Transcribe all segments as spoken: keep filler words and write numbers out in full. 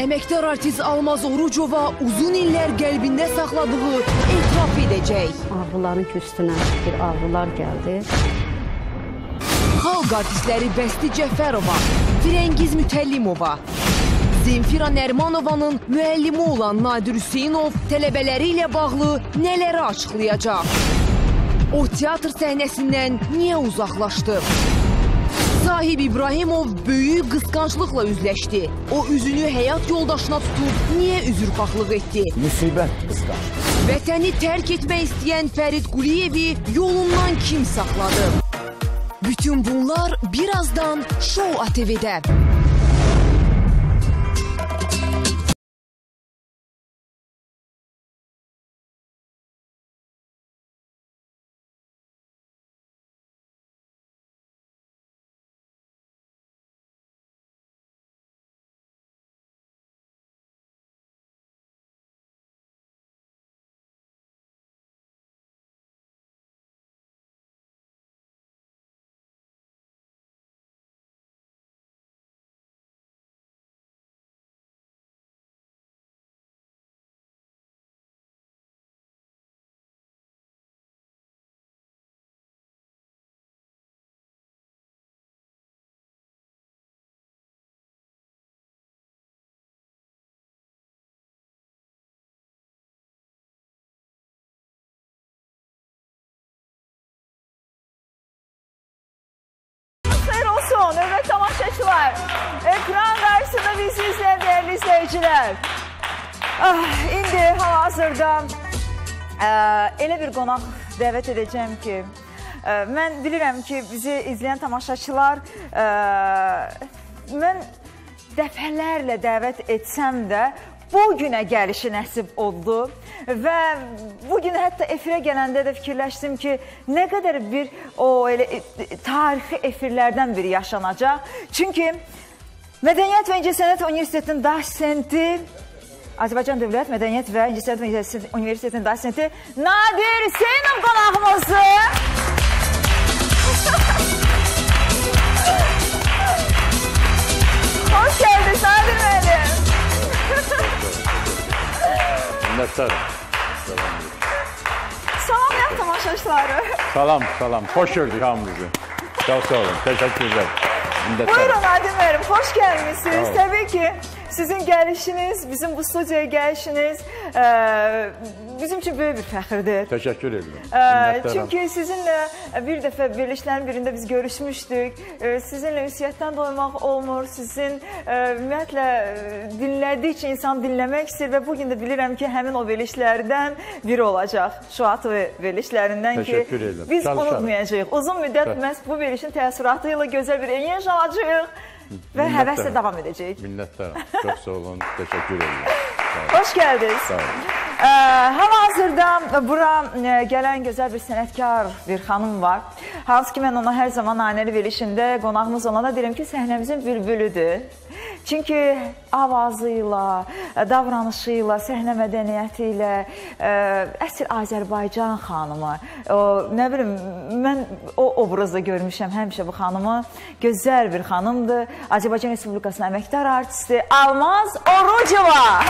Əməkdar artist Almaz Orucova uzun illər qəlbində saxladığı etiraf edəcək. Ağrıların üstünə bir ağrılar gəldi. Xalq artistləri Vəsti Cəhvərova, Frəngiz Mütəlimova, Zinfira Nermanovanın müəllimi olan Nadir Hüseynov tələbələri ilə bağlı nələri açıqlayacaq? O teatr səhnəsindən niyə uzaqlaşdı? Sahib İbrahimov böyük qısqanclıqla üzləşdi. O üzünü həyat yoldaşına tutub, niyə üzrxahlıq etdi? Müsibət qısqanclıq. Vətəni tərk etmək istəyən Fərid Quliyevi yolundan kim saxladı? Bütün bunlar birazdan Şou A T V-də. Növbət tamaşaçılar, ekran karşısında bizi izleyen değerli izleyiciler. Ah, indi hal-hazırda e, elə bir qonaq dəvət edəcəm ki, e, mən bilirəm ki, bizi izleyen tamaşaçılar, e, mən dəfələrlə dəvət etsəm də, bugünə gəlişi nəsib oldu və bugün hətta efirə gələndə də fikirləşdim ki, nə qədər bir o elə tarixi efirlərdən biri yaşanacaq. Çünki Mədəniyyət və İncəsənət Universitetinin dosenti, Azərbaycan Dövlət Mədəniyyət və İncəsənət Universitetinin dosenti Nadir Hüseynov qonağımızı. Hoş geldiniz Nadir müəllim. Minnətdarım. Salam ya tamaşaçıları. Salam, salam. Hoş gördük hamınızı. Çok sağ olun. Teşekkürler. Buyurun Nadir müəllim, hoş gelmişsiniz. Tabii ki sizin gəlişiniz, bizim bu studiyaya gəlişiniz e, bizim için büyük bir fəxirdir. Teşekkür ederim. E, çünkü sizinle bir defa birleşilen birinde biz görüşmüştük. E, sizinle ünsiyyətdən doymaq olmur. Sizin e, ümumiyyətlə dinlədiyi için insan dinləmək istəyir ve bugün de bilirəm ki həmin o verilişlərdən biri olacaq. Şou A T V verilişlərindən ki biz unutmayacağıq. Uzun müddət məhz bu verilişin təsiratı ilə gözəl bir enerji alacağıq. Ve həvəslə devam edecek. Minnətdarım. Çok sağ olun. Teşekkür ederim. Hoş geldiniz. Sağ olun. Ee, hal-hazırda bura e, gelen güzel bir sənətkar bir hanım var. Hansı ki, mən ona her zaman naneli verilişinde qonağımız olana derim ki, səhnəmizin bülbülüdür. Çünki avazıyla, davranışıyla, səhnə mədəniyyətiyle əsl Azərbaycan xanımı. O, nə bilim, mən o obrazda görmüşəm həmişə bu xanımı. Gözəl bir xanımdır. Azərbaycan Respublikasının əməkdar artisti Almaz Orucova.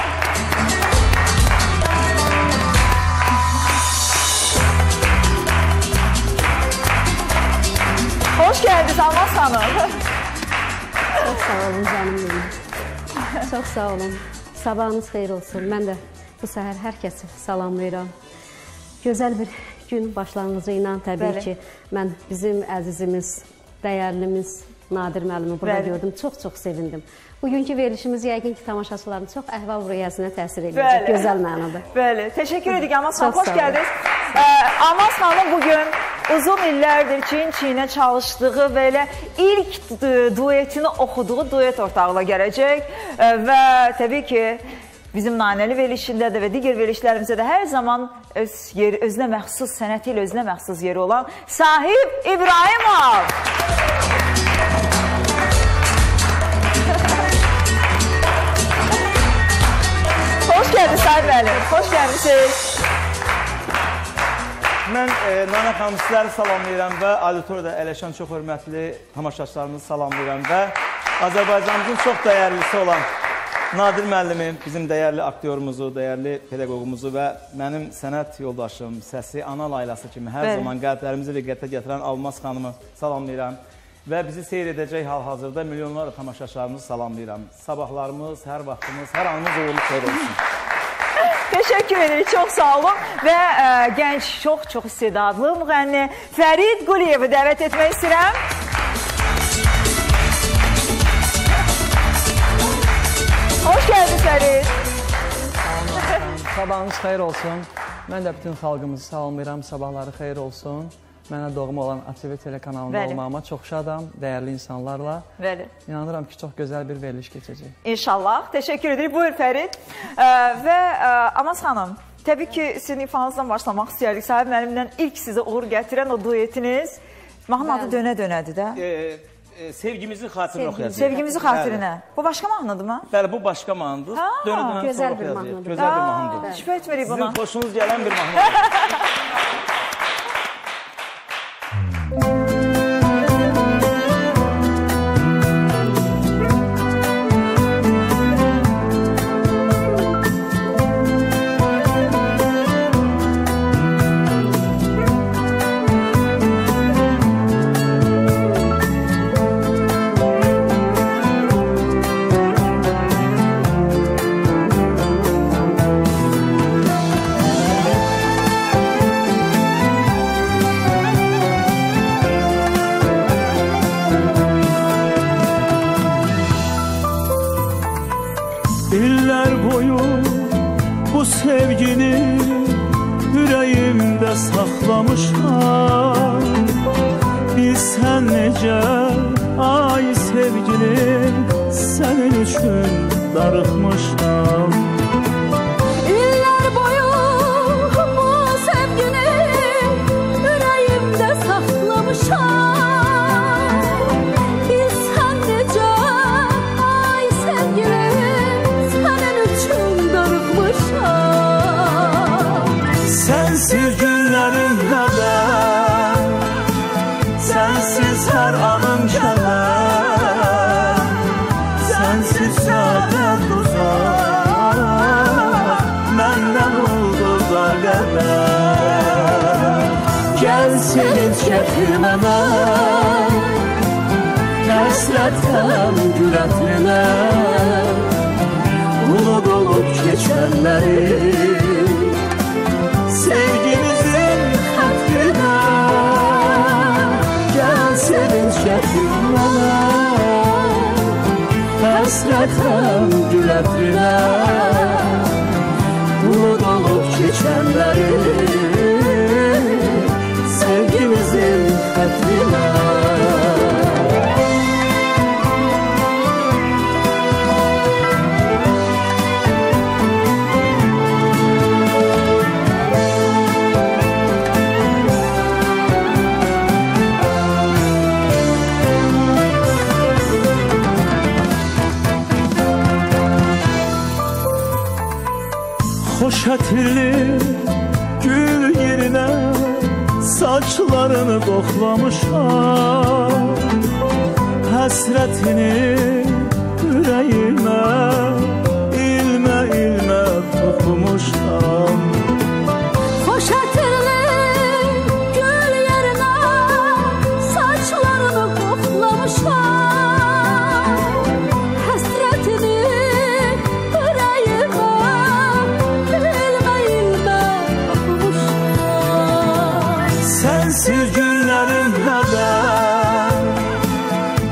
Hoş geldiniz Almaz Hanım. Çok sağ olun canım benim. Çok sağ olun. Sabahınız hayır olsun. Ben de bu seher herkesi salamlayıram. Güzel bir gün başlangıcıyla tabii Bəli. Ki ben bizim əzizimiz, değerlimiz Nadir müəllimi burada Bəli. Gördüm. Çok çok sevindim. Bugünkü verilişimiz yəqin ki tamaşaçıların çox əhval rüyasına təsir edəcək. Gözəl mənada. Bəli. Teşekkür edirik Almaz Hanım. Hoş geldiniz. Ee, Almaz Hanım bugün uzun illərdir çiyin-çiyinə çalışdığı və elə ilk duetini oxuduğu duet ortağına gələcək və təbii ki bizim naneli verilişində də və digər verilişlərimizdə də hər zaman öz yeri, özünə məxsus sənəti ilə özünə məxsus yeri olan Sahib İbrahimov. Hoş geldiniz Sahib müəllim, hoş gelmişsiniz. Mən e, Nanə xanım sizləri salamlayıram və auditoriyada əyləşən çox hörmətli tamaşaçılarımızı salamlayıram və Azərbaycanımızın çox dəyərlisi olan Nadir müəllimim, bizim dəyərli aktyorumuzu, dəyərli pedaqoqumuzu və mənim sənət yoldaşım, səsi ana laylası kimi hər Bəli. zaman qəlblərimizi riqqətə gətirən Almaz xanımı salamlayıram və bizi seyr edəcək hal-hazırda milyonlarla tamaşaçılarımızı salamlayıram. Sabahlarımız, hər vaxtımız, hər anımız uğurlu xeyir olsun. Teşekkür ederim, çok sağ olun ve e, genç, çok çok istedadlı müğenni Fərid Quliyev'i davet etmek istedim. Hoş geldin Fərid. Sabahınız xeyir olsun. Mən də bütün xalqımızı salamlayıram, sabahları xeyir olsun. Mənə doğma olan A T V telekanalında Bəli. olmağıma çox şadam, dəyərli insanlarla. Bəli. İnanıram ki, çox gözəl bir veriliş keçəcək. İnşallah. Teşekkür ederim. Buyur Fərid. E, və e, Almaz xanım, təbii ki, sizin ifanızdan başlamaq istəyərdik. Sahib müəllimdən ilk sizə uğur gətirən o duetiniz mahnı adı dönə-dönədir də. E, e, sevgimizin xatirinə oxuyacaq. Sevgimizin xatirinə. Bəli. Bu başqa mahnıdır mı? Bəli, bu başqa mahnıdır. Dönə-dönə gözəl bir mahnıdır. Gözəl bir mahnıdır. Şübhə etmirik buna. Sizin xoşunuz gələn bir mahnıdır. Saklamışlar bilsen nece ay sevgilim senin için darıkmışlar. İller boyu bu sevgini yüreğimde saklamışlar bilsen nece ay sevgilim senin için darıkmışlar. Sensiz günlərimdə də sənsiz hər anım gələr, sənsiz səbət uzaq məndən oldu dar qədər. Gəl seniz gətir mənə həsrətəm gül ətrinə, bulud olub keçənləri sevgimizin hatırına. Gel sevinç getir bana, hasretem gül hatırına, bulut olup geçenleri sevgimizin hatırına. Hoş hatırlı gül yerine saçlarını doklamışam, hasretini yüreğime ilme ilme dokunmuşam. Hoş hatırlı gül yerine saçlarını doklamışam. Sensiz günlərimdə də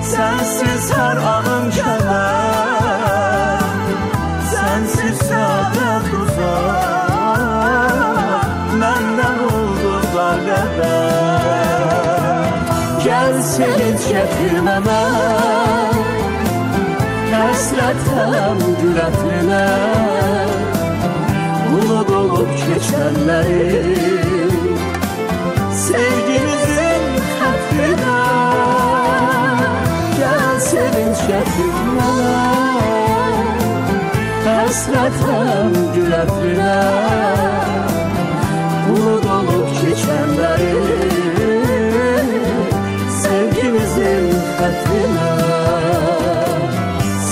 sənsiz hər anım gələr, sənsiz səadət uzaq məndən oldu dar qədər. Gəl sevinç gətir mənə həsrətəm gül ətrinə, bulud olub keçənləri sevgimizin hatırına. Gel sevinç getir bana, hasretem gül hatırına, bulut olup geçenleri sevgimizin hatırına,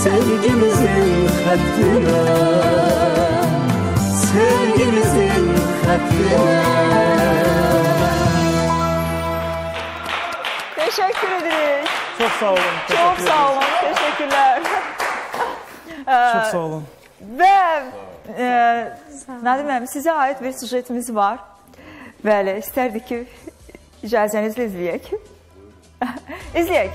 sevgimizin hatırına. xəttine, sevgimizin xəttine. Teşekkür ederiz. Çok sağ olun. Çok sağ olun. Teşekkürler. Çok sağ olun. Ve e, Nadir Bey, size ait bir sujetimiz var. Böyle isterdik ki icazenizle izleyek. İzleyek.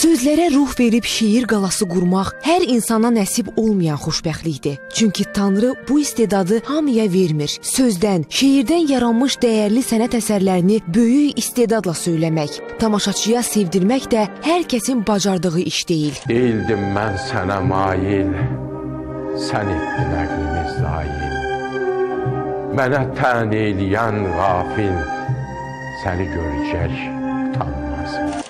Sözlərə ruh verib şiir qalası qurmaq hər insana nəsib olmayan xoşbəxtlikdir. Çünki Tanrı bu istedadı hamıya vermir. Sözdən, şiirdən yaranmış dəyərli sənət əsərlərini böyük istedadla söyləmək, tamaşaçıya sevdirmək də hər kəsin bacardığı iş deyil. Deyildim mən sənə mail, sən etdin əqlimiz daim. Mənə tən eləyən qafil, səni görəcək utanmaz.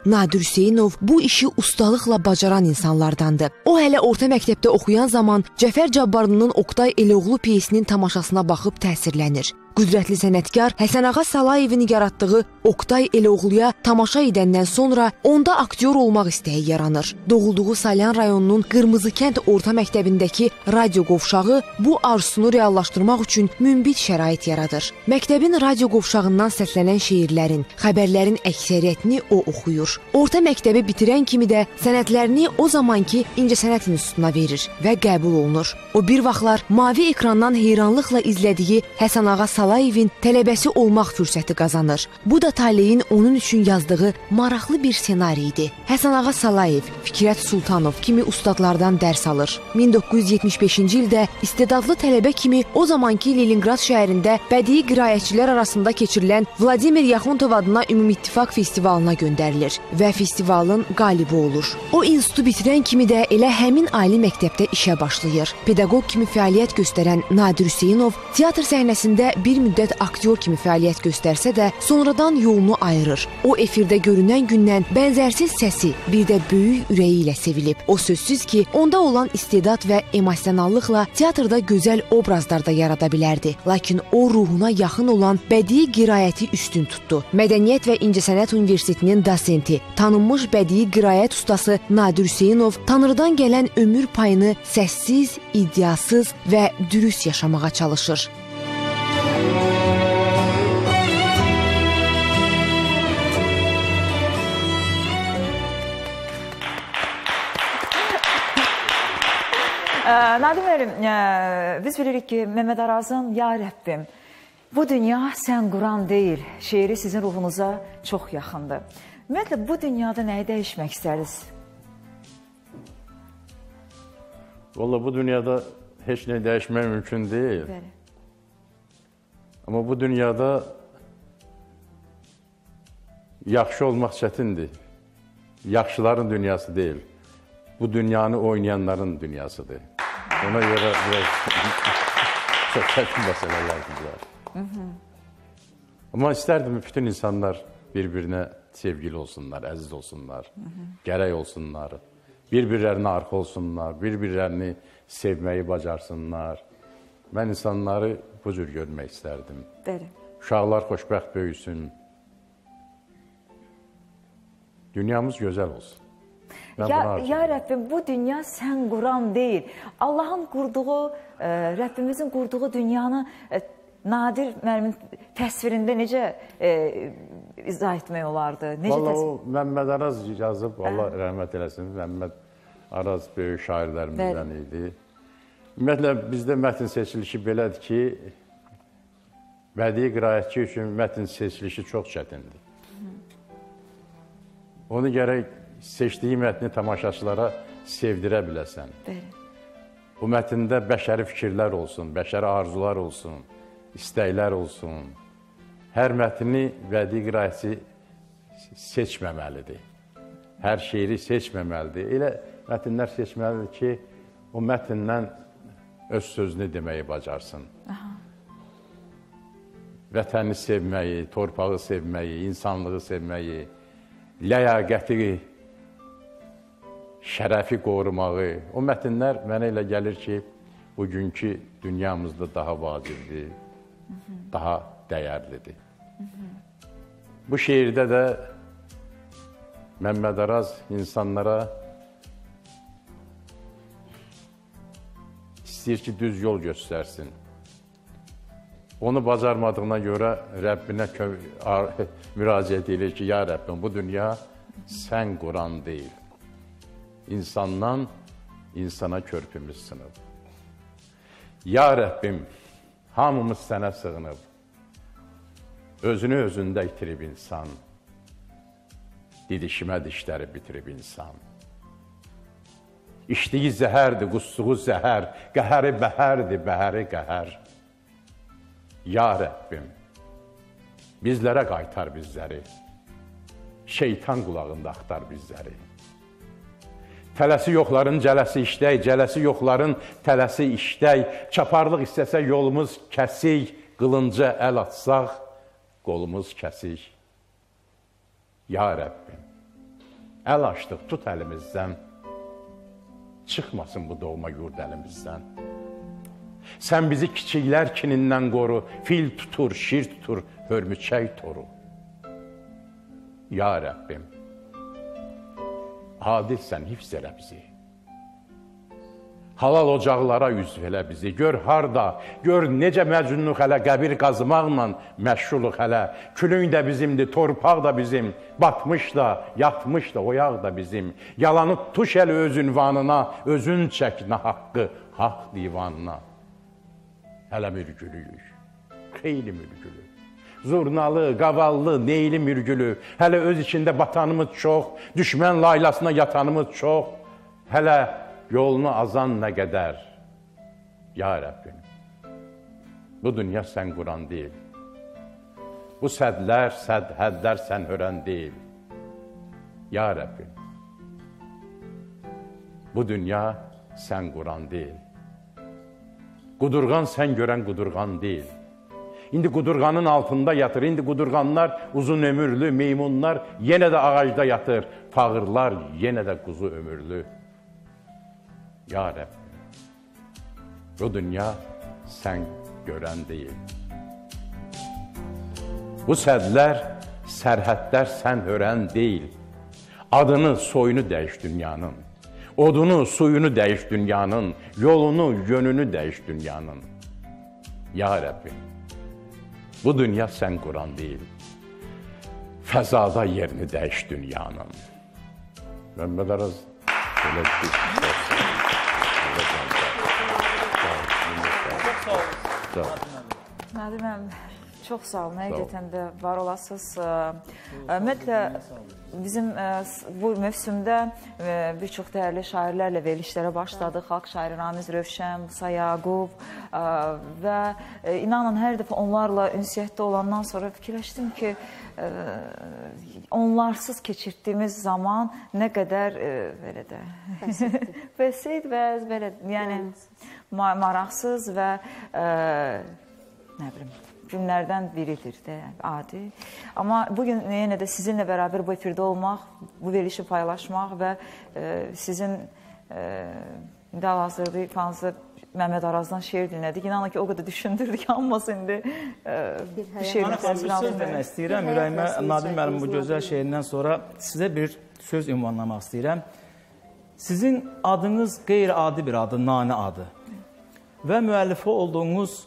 Nadir Hüseynov bu işi ustalıqla bacaran insanlardandır. O hələ orta məktəbdə oxuyan zaman Cəfər Cabbarının Oqtay Eloğlu piyesinin tamaşasına baxıb təsirlənir. Qüdrətli sənətkar Həsən Ağa Salayevin yaratdığı Oqtay Eloğluya tamaşa edəndən sonra onda aktyor olmaq istəyi yaranır. Doğulduğu Saliyan rayonunun Qırmızı kənd orta məktəbindəki radio qovşağı bu arzusunu reallaşdırmaq üçün münbit şərait yaradır. Məktəbin radio qovşağından səslənən şeirlərin, xəbərlərin əksəriyyətini o oxuyur. Orta məktəbi bitirən kimi də sənətlərini o zamanki İncəsənət İnstitutuna verir və qəbul olunur. O bir vaxtlar mavi ekrandan heyranlıqla izlədiyi Həsən Ağa Salayevin tələbəsi olmaq fürsəti qazanır. Bu da taleyin onun üçün yazdığı maraqlı bir senari idi. Həsən Ağa Salayev, Fikrət Sultanov kimi ustadlardan dərs alır. min doqquz yüz yetmiş beşinci ildə istedadlı tələbə kimi o zamanki Leningrad şəhərində bədii qiraətçilər arasında keçirilən Vladimir Yaxuntov adına Ümumittifaq festivalına göndərilir və festivalın qalibi olur. O institutu bitirən kimi də elə həmin ali məktəbdə işə başlayır. Pedaqoq kimi fəaliyyət göstərən Nadir Hüseynov teatr səhnəsində bir müddət aktyor kimi fəaliyyət göstərsə də, sonradan yolunu ayırır. O efirdə görünən gündən bənzərsiz səsi, bir də böyük ürəyi ilə sevilib. O sözsüz ki, onda olan istedad və emosionallıqla teatrda gözəl obrazlarda yarada bilərdi. Lakin o ruhuna yaxın olan bədii qiraəti üstün tutdu. Mədəniyyət və İncəsənət Universitetinin dosenti, tanınmış bədii qiraət ustası Nadir Hüseynov Tanrıdan gələn ömür payını səssiz, iddiasız və dürüst yaşamağa çalışır. Nadir müəllim, biz bilirik ki, Məhməd Ərazın, ya Rəbbim, bu dünya sən quran deyil, şeiri sizin ruhunuza çox yaxındır. Ümumiyyətlə, bu dünyada nəyi dəyişmək istəriz? Vallahi bu dünyada heç nə dəyişmək mümkün deyil. Bəli. Amma bu dünyada yaxşı olmaq çətindir. Yaxşıların dünyası deyil. Bu dünyanı oynayanların dünyasıdır. Ona göre biraz çok çetin meselelerdir. Ama isterdim bütün insanlar birbirine sevgili olsunlar, aziz olsunlar, gerek olsunlar, birbirlerine arka olsunlar, birbirlerini sevmeyi bacarsınlar. Ben insanları bu cür görmek isterdim. Derim. Uşaqlar xoşbəxt böyüsün. Dünyamız güzel olsun. Ya, ya Rəbbim, bu dünya sən quran deyil. Allahın qurduğu, e, Rəbbimizin qurduğu dünyanı e, Nadir müəllimin təsvirində necə e, izah etmək olardı? Necə Vallahi təsvir... o Məhməd Əraz yazıb, Allah rəhmət eləsin, Məhməd Əraz böyük şairlərimizdən idi. Ümumiyyətlə, bizdə mətn seçilişi belədir ki, bədii qiraətçi üçün mətn seçilişi çox çətindir. Onu gərək seçdiyi mətni tamaşaçılara sevdirə biləsən. Bu mətində bəşəri fikirlər olsun, bəşəri arzular olsun, istəklər olsun. Hər mətni bədii qiraətçi seçməməlidir. Hər şeiri seçməməlidir. Elə mətnlər seçməlidir ki, o mətndən öz sözünü deməyi bacarsın. Aha. Vətəni sevməyi, torpağı sevməyi, insanlığı sevməyi, ləyaqəti, şərəfi qorumağı. O mətnlər mənə elə gəlir ki, bugünkü dünyamızda daha vacibdir, daha dəyərlidir. Bu şeirdə də Məhməd Əraz insanlara istəyir ki, düz yol göstərsin. Onu bacarmadığına görə Rəbbinə müraciət edir ki, ya Rəbbim, bu dünya sən quran deyil. İnsandan insana körpümüz sınıb. Ya Rəbbim, hamımız sənə sığınıb. Özünü özündə itirib insan, didişimə dişləri bitirib insan. İçdiyi zəhərdir, qusduğu zəhər, qəhəri bəhərdir, bəhəri qəhər. Ya Rəbbim, bizlərə qaytar bizləri, şeytan qulağında axtar bizləri. Tələsi yoxların cələsi işlək, cələsi yoxların tələsi işlək, çaparlıq istəsə yolumuz kəsik, qılınca əl atsaq, qolumuz kəsik. Ya Rəbbim, əl açdıq, tut əlimizdən, çıxmasın bu doğma yurd əlimizdən. Sən bizi kiçiklər kinindən qoru, fil tutur, şir tutur, hörmüçək toru. Ya Rəbbim, adilsən, hifz elə bizi. Halal ocaqlara üzv elə bizi, gör harda, gör necə məcnunluq hələ, qəbir qazmaqla məşğuluq hələ, külüng də bizimdir, torpaq da bizim, batmış da, yatmış da, oyaq da bizim, yalanı tuş elə öz ünvanına, özün çəkinə haqqı, haqq divanına. Hələ mürgülüyük, xeyli mürgülü, zurnalı, qavallı, neyli mürgülü, hələ öz içində batanımız çox, düşmən laylasına yatanımız çox, hələ yolunu azan nə qədər? Ya Rəbbim, bu dünya sən quran deyil. Bu sədlər, sədhədlər sən hörən deyil. Ya Rəbbim, bu dünya sən quran deyil. Qudurğan sən görən qudurğan deyil. İndi qudurğanın altında yatır, indi qudurğanlar uzun ömürlü, meymunlar yenə də ağacda yatır, fağırlar yenə də quzu ömürlü. Ya Rəbbim, bu dünya sən görən deyil. Bu sədlər, sərhədlər sən hörən deyil. Adını, soyunu dəyiş dünyanın. Odunu, suyunu dəyiş dünyanın. Yolunu, yönünü dəyiş dünyanın. Ya Rəbbim, bu dünya sən quran deyil. Fəzada yerini dəyiş dünyanın. Məhməd Əraz, belə deyil. Nadir mənim, çox sağ olun, həqiqətən də var olasınız. Ümumiyyətlə, bizim bu mövsümdə bir çox dəyərli şairlərlə verilişlərə başladıq. Xalq şairi Ramiz Rövşən, Musa Yağub və inanın, hər dəfə onlarla ünsiyyətdə olandan sonra fikirləşdim ki, onlarsız keçirdiyimiz zaman nə qədər belə də bəsit və yəni maraqsız və nə bilim, günlərdən biridir də, adi. Amma bugün yenə də sizinlə bərabər bu efirdə olmaq, bu verilişi paylaşmaq və sizin hal-hazırda ifanızda Məhməd Ərazdan şeir dinlədik. İnanın ki, o qədər düşündürdük, hamısı indi bir şeirlə səsini alın. Bir söz demək istəyirəm, ürəyimə Nadir müəllim bu gözəl şeirindən sonra sizə bir söz ünvanlamaq istəyirəm. Sizin adınız qeyri-adi bir adı, Nanə adı və müəllifi olduğunuz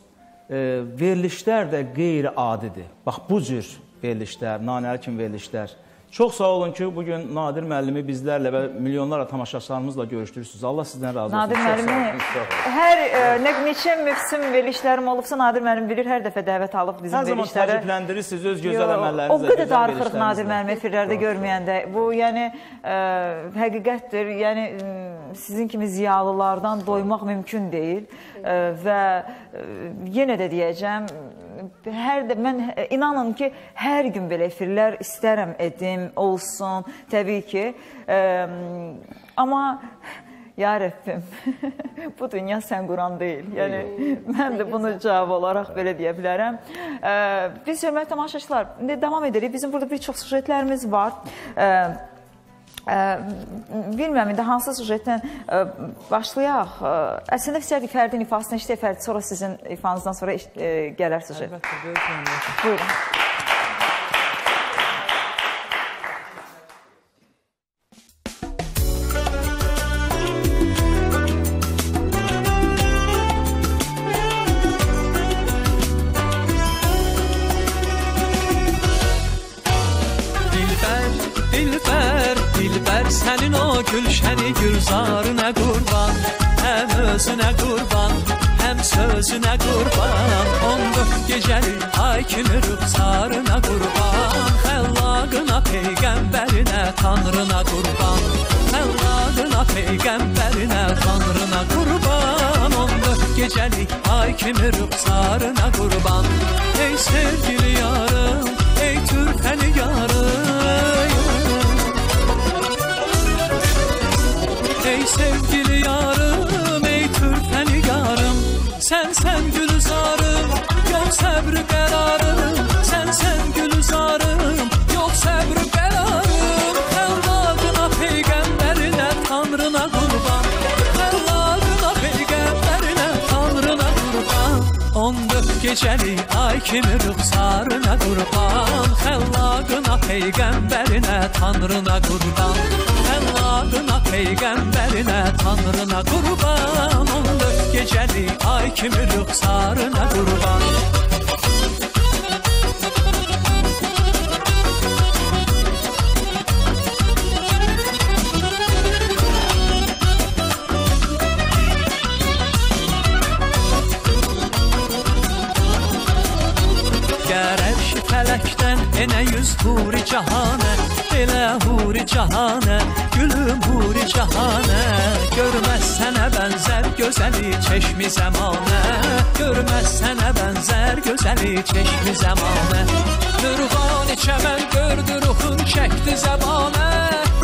verilişlər də qeyri-adidir. Bax, bu cür verilişlər, nanəli kimi verilişlər. Çox sağ olun ki, bugün Nadir müəllimi bizlərlə və milyonlarla tamaşaçılarımızla görüşdürürsünüz. Allah sizdən razı olsun. Nadir müəllimi, hər neçə mövsüm verilişlərim olubsa, Nadir müəllim bilir, hər dəfə dəvət alıb bizim verilişlərə. Hər zaman təbrikləndirsiniz öz gözəl əməllərinizlə. O qədər darıxırıq Nadir müəllimi efirlərdə görməyəndə. Bu, yəni, həqiqətdir. Yəni, sizin kimi ziyalılardan doymaq mümkün deyil. Və yenə də deyəcəm, mən inanın ki, hər gün belə efirlər istərəm edim, olsun, təbii ki. Amma, ya Rəbbim, bu dünya sən quran deyil. Yəni, mən də bunu cavab olaraq belə deyə bilərəm. Biz, hörmətli tamaşaçılar, davam edirik. Bizim burada bir çox sujetlərimiz var. Bilməm, indi hansı sujetdən başlayaq. Əslində, istərdik Fərdin ifasını işləyək. Fərdi, sonra sizin ifanızdan sonra gələr sujet. Əlbəttə, böyük. Buyurun. Gülşəni gülzarına qurban, həm özünə qurban, həm sözünə qurban. Onluq gecəli ay kimi rüxsarına qurban, xəllaqına, peyğəmbərinə, tanrına qurban. Xəllaqına, peyğəmbərinə, tanrına qurban. Onluq gecəli ay kimi rüxsarına qurban. Ey sevgili yarım, ey türfəni yarım, ey sevgili yarım, ey türfəni yarım. Sənsən gülzarım, yox səbr qərarım. Sənsən gülzarım, yox səbr qərarım. Xəllaqına, peyğəmbərinə, tanrına qurban. Xəllaqına, peyğəmbərinə, tanrına qurban. On dörd gecəli ay kimi rüxsarına qurban. Xəllaqına, peyğəmbərinə, tanrına qurban. Xəllaqına, peyğəmbərinə, tanrına qurban. on dörd gecəli ay kimi rüxsarına qurban. Fələkdən enə yüz huri cahanə, elə huri cahanə, gülüm huri cahanə. Görməz sənə bənzər gözəli çeşmi zəmanə, görməz sənə bənzər gözəli çeşmi zəmanə. Nurğani çəmən gördü ruhun çəkdi zəbanə,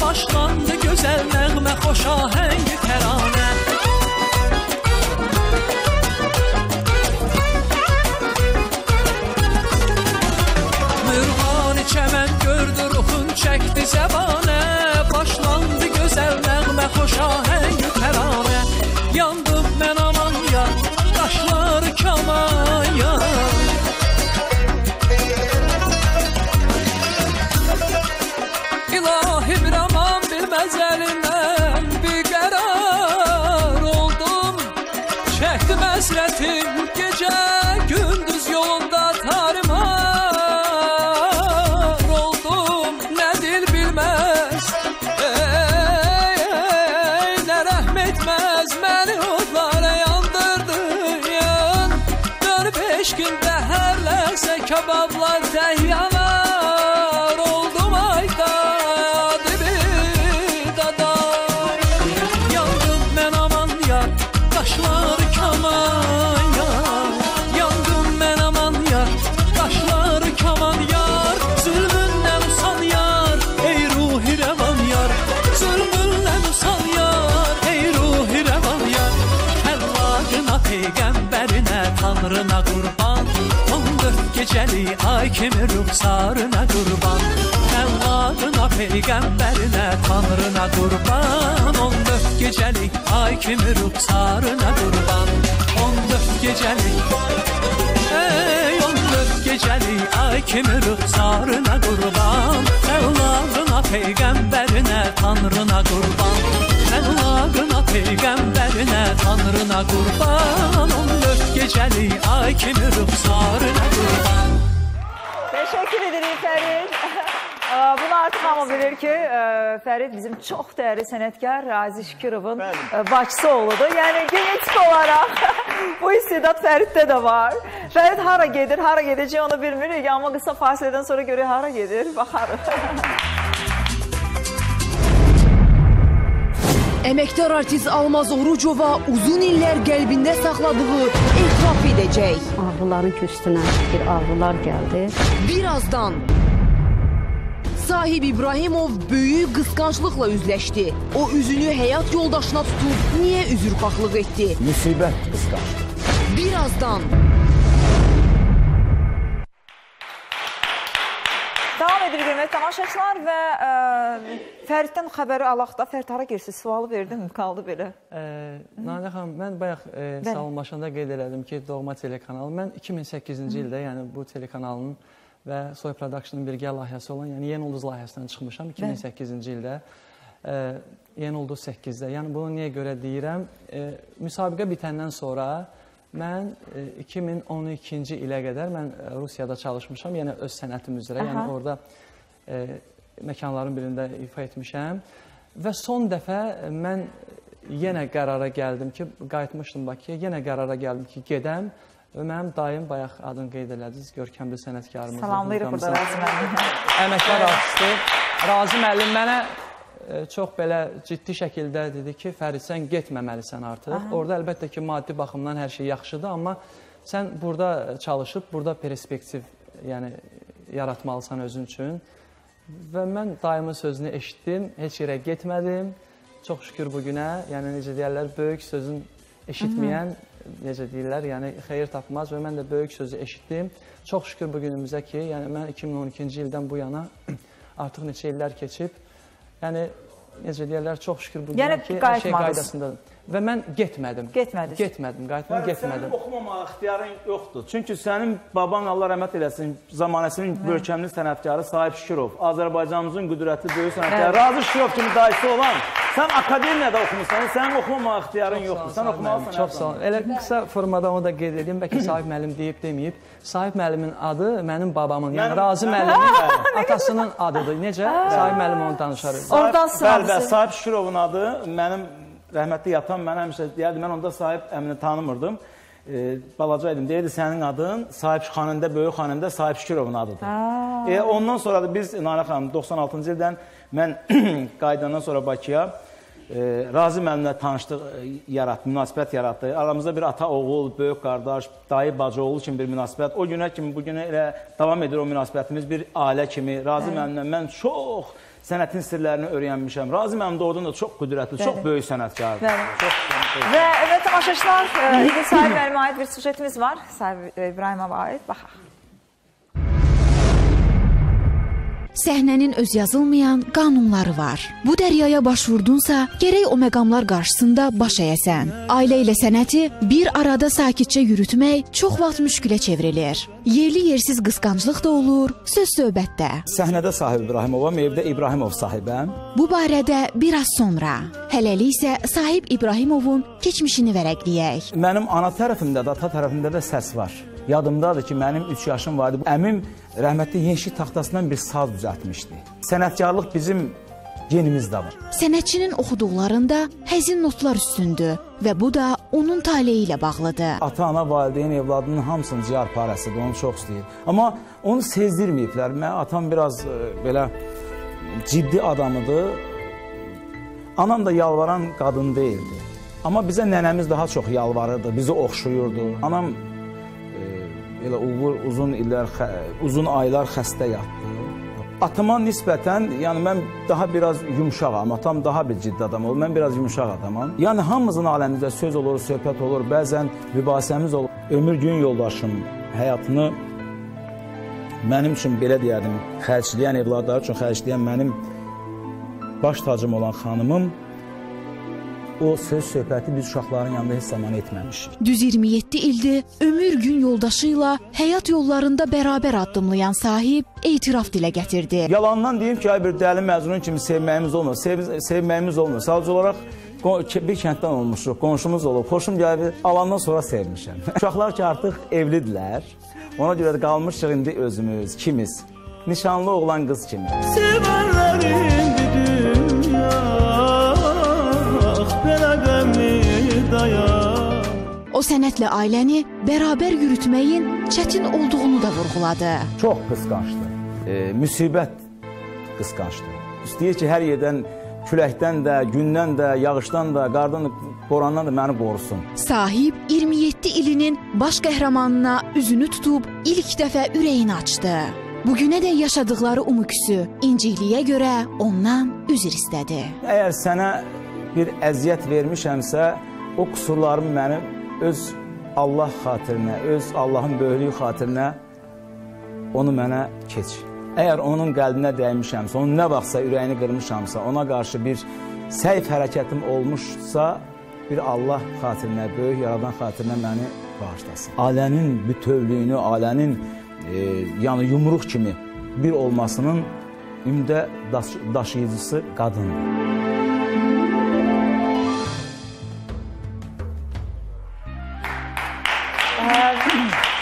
başlandı gözəl nəğmə xoş ahəngi təranə. Çəmən gördü ruhun çəkdi zəbanə, başlandı gözəl nəğmə xoş ahəng təranə. Yandım mən aman ya, qaşları kamaya. İlahi bir aman bilməz əlindən bir qərar oldum. Çəkdim əsrətim gecə gündüz yolunda tarıma. Kabablar dəhyanar oldum ayda dibi dada. Yandım mən aman yar, qaşları kaman yar. Yandım mən aman yar, qaşları kaman yar. Zülmündən usan yar, ey ruhi rəvan yar. Zülmündən usan yar, ey ruhi rəvan yar. Xəllaqına, peyğəmbərinə, tanrına qurban. Gecəli ay kimi rüxsarına qurban, Xəllaqına, peyğəmbərinə, tanrına qurban. on dörd gecəli ay kimi rüxsarına qurban. on dörd gecəli, ey on dörd gecəli ay kimi rüxsarına qurban. Xəllaqına, peyğəmbərinə, tanrına qurban. Xəllaqına, peyğəmbərinə, tanrına qurban. on dörd gecəli ay kimi rüxsarına qurban. Teşekkür ederim Fərid. Bunu artık hamı bilir ki, Fərid bizim çok değerli sənətkar Razı Şükürov'un bacısı oğludu. Yani genetik olarak bu istidat Fərid'de de var. Fərid hara gedir, hara gedeceği onu bilmirik ama kısa fasileden sonra görüyor hara gedir, bakarız. Əməkdar artist Almaz Orucova uzun illər qəlbində saxladığı etiraf edəcək. Ağrıların köstünə bir ağrılar gəldi. Birazdan Sahib İbrahimov böyük qısqanclıqla üzləşdi. O üzünü həyat yoldaşına tutub, niyə üzrxahlıq etdi? Müsibət qısqanclıq. Birazdan davam edir bilmək tamaşaçılar və Fəriddən xəbəri alaqda. Fərid hara girsin, sualı verdim, qaldı belə. Nadir xanım, mən bayaq salınmaşanda qeyd elədim ki, Doğma telekanalı. Mən iki min səkkizinci ildə, yəni bu telekanalının və Soy Production'ın birgə layihəsi olan, yəni Yeni Ulduz layihəsindən çıxmışam iki min səkkizinci ildə. Yeni Ulduz səkkizdə. Yəni bunu niyə görə deyirəm? Müsabiqə bitəndən sonra mən iki min on ikinci ilə qədər mən Rusiyada çalışmışam, yəni öz sənətim üzrə, yəni orada məkanların birində ifa etmişəm Və son dəfə mən yenə qərara gəldim ki, qayıtmışdım Bakıya, yenə qərara gəldim ki, gedəm və mənim dayım bayaq adını qeyd elədiniz, görkəmli sənətkarımız. Salamlayırıq burada Razı müəllim. Əməkdar artisti. Razı müəllim mənə çox belə ciddi şəkildə dedi ki, Fərid, sən getməməlisən artıq. Aha. Orada əlbəttə ki, maddi baxımdan hər şey yaxşıdır, amma sən burada çalışıb, burada perspektiv yəni, yaratmalısan özün üçün. Və mən dayımın sözünü eşitdim, heç yerə getmədim. Çox şükür bugünə, yəni necə deyirlər, böyük sözün eşitməyən, necə deyirlər, yəni xeyir tapmaz və mən də böyük sözü eşitdim. Çox şükür bugünümüzə ki, yəni mən iki min on ikinci ildən bu yana artıq neçə illər keçib, yəni necə deyirlər, çox şükür bugünə ki, hər şey qaydasındadır. Və mən getmədim. Getmədim. Getmədim, qayıtmadım, getmədim. Sənin oxumamaq ixtiyarın yoxdur. Çünki sənin baban, Allah rəhmət eləsin, zamanəsinin görkəmli sənətkarı Sahib İbrahimov, Azərbaycanımızın qüdrətli böyük sənətkarı, Razı Şükürov kimi dayısı olan, sən akademiyada oxumusan, sənin oxumamaq ixtiyarın yoxdur. Sən oxumağı sənətkarı. Çox sağ olun. Elə qısa formada onu da qeyd edeyim, bəlkə Sahib müəllim deyib, deməyib. Sahib müəllimin adı mənim babamın, yəni Razı müəllimin atasının adıdır. Necə? Sahib müəllim onu danışarıq. Rəhmətli yatan mənə həmişə deyərdi, mən onda Sahib əmini tanımırdım. Balaca idim, deyirdi, sənin adın Sahib xanəndə, böyük xanəndə Sahib Şükürovun adıdır. Ondan sonra da biz, Nanə xanım, doxsan altıncı ildən mən qaydandan sonra Bakıya Razı müəllimlə tanışdıq, yaratdı, münasibət yaratdı. Aramızda bir ata-oğul, böyük qardaş, dayı-bacı-oğul kimi bir münasibət. O günə kimi, bugünə elə davam edir o münasibətimiz bir ailə kimi. Razı müəllimlə mən çox sənətin sirlərini öyrənmişəm. Razı müəllim doğduğum da çox qüdrətli, çox böyük sənətkardır. Və evet, tamaşaçılar, İlin Sahib müəllimə aid bir sujetimiz var. Sahib İbrahimova aid. Baxaq. Səhnənin öz yazılmayan qanunları var. Bu dəryaya baş vurdunsa, gərək o məqamlar qarşısında baş əyəsən. Ailə ilə sənəti bir arada sakitcə yürütmək çox vaxt müşkülə çevrilir. Yerli-yersiz qısqanclıq da olur, söz söhbətdə. Səhnədə Sahib İbrahimovam, evdə İbrahimov sahibəm. Bu barədə bir az sonra. Hələlik isə Sahib İbrahimovun keçmişini vərəqləyək. Mənim ana tərəfimdə də, ata tərəfimdə də səs var. Yadımdadır ki, mənim üç yaşım vardı. Əmim rəhmətli yenşik taxtasından bir saz düzəltmişdi. Sənətkarlıq bizim genimizdə var. Sənətçinin oxuduqlarında həzin notlar üstündür və bu da onun taleyi ilə bağlıdır. Ata-ana, valideyn, evladının hamısının ciyar parəsidir, onu çox istəyir. Amma onu sezdirməyiblər. Mən atam biraz belə ciddi adamıdır. Anam da yalvaran qadın deyildi. Amma bizə nənəmiz daha çox yalvarırdı, bizi oxşuyurdu. Anam elə uğur uzun illər, uzun aylar xəstə yatdı. Atama nisbətən, yəni mən daha biraz yumuşağam, atam daha bir ciddi adam olur, mən biraz yumuşaq adamam. Yəni hamımızın aləmizdə söz olur, söhbət olur, bəzən mübahisəmiz olur. Ömür gün yoldaşım həyatını mənim üçün belə deyərdim, xərcləyən evladları üçün xərcləyən mənim baş tacım olan xanımım, o söz söhbəti biz uşaqların yanında heç zaman etməmişik. Düz iyirmi yeddi ildir ömür gün yoldaşı ilə həyat yollarında bərabər addımlayan Sahib etiraf dilə gətirdi. Yalandan deyim ki, ay bir dəli məzunun kimi sevməyimiz olmur, sevməyimiz olmur. Sadəcə olaraq bir kənddən olmuşuq, qonşumuz olub, xoşum gəlib, alandan sonra sevmişəm. Uşaqlar ki, artıq evlidirlər, ona görə də qalmışıq indi özümüz, kimiz, nişanlı oğlan qız kimi. Sevənlər indi dünya. O sənətlə ailəni bərabər yürütməyin çətin olduğunu da vurğuladı. Çox qısqancdır, müsibət qısqancdır. İstəyir ki, hər yerdən, küləkdən də, gündən də, yağışdan da, qardan da, borandan da məni qorusun. Sahib iyirmi yeddi ilinin baş qəhrəmanına üzünü tutub ilk dəfə ürəyini açdı. Bugünə də yaşadıqları umuküsü, incikliyə görə ondan üzr istədi. Əgər sənə bir əziyyət vermişəmsə, o qüsurlarımı mənim öz Allah xatirinə, öz Allahın böyüklüyü xatirinə onu mənə keç. Əgər onun qəlbinə dəymişəmsə, onun nə vaxtsa ürəyini qırmışamsa, ona qarşı bir səhv hərəkətim olmuşsa, bir Allah xatirinə, böyük yaradan xatirinə məni bağışlasın. Ailənin bütövlüyünü, ailənin yəni yumruq kimi bir olmasının ümdə daşıyıcısı qadındır.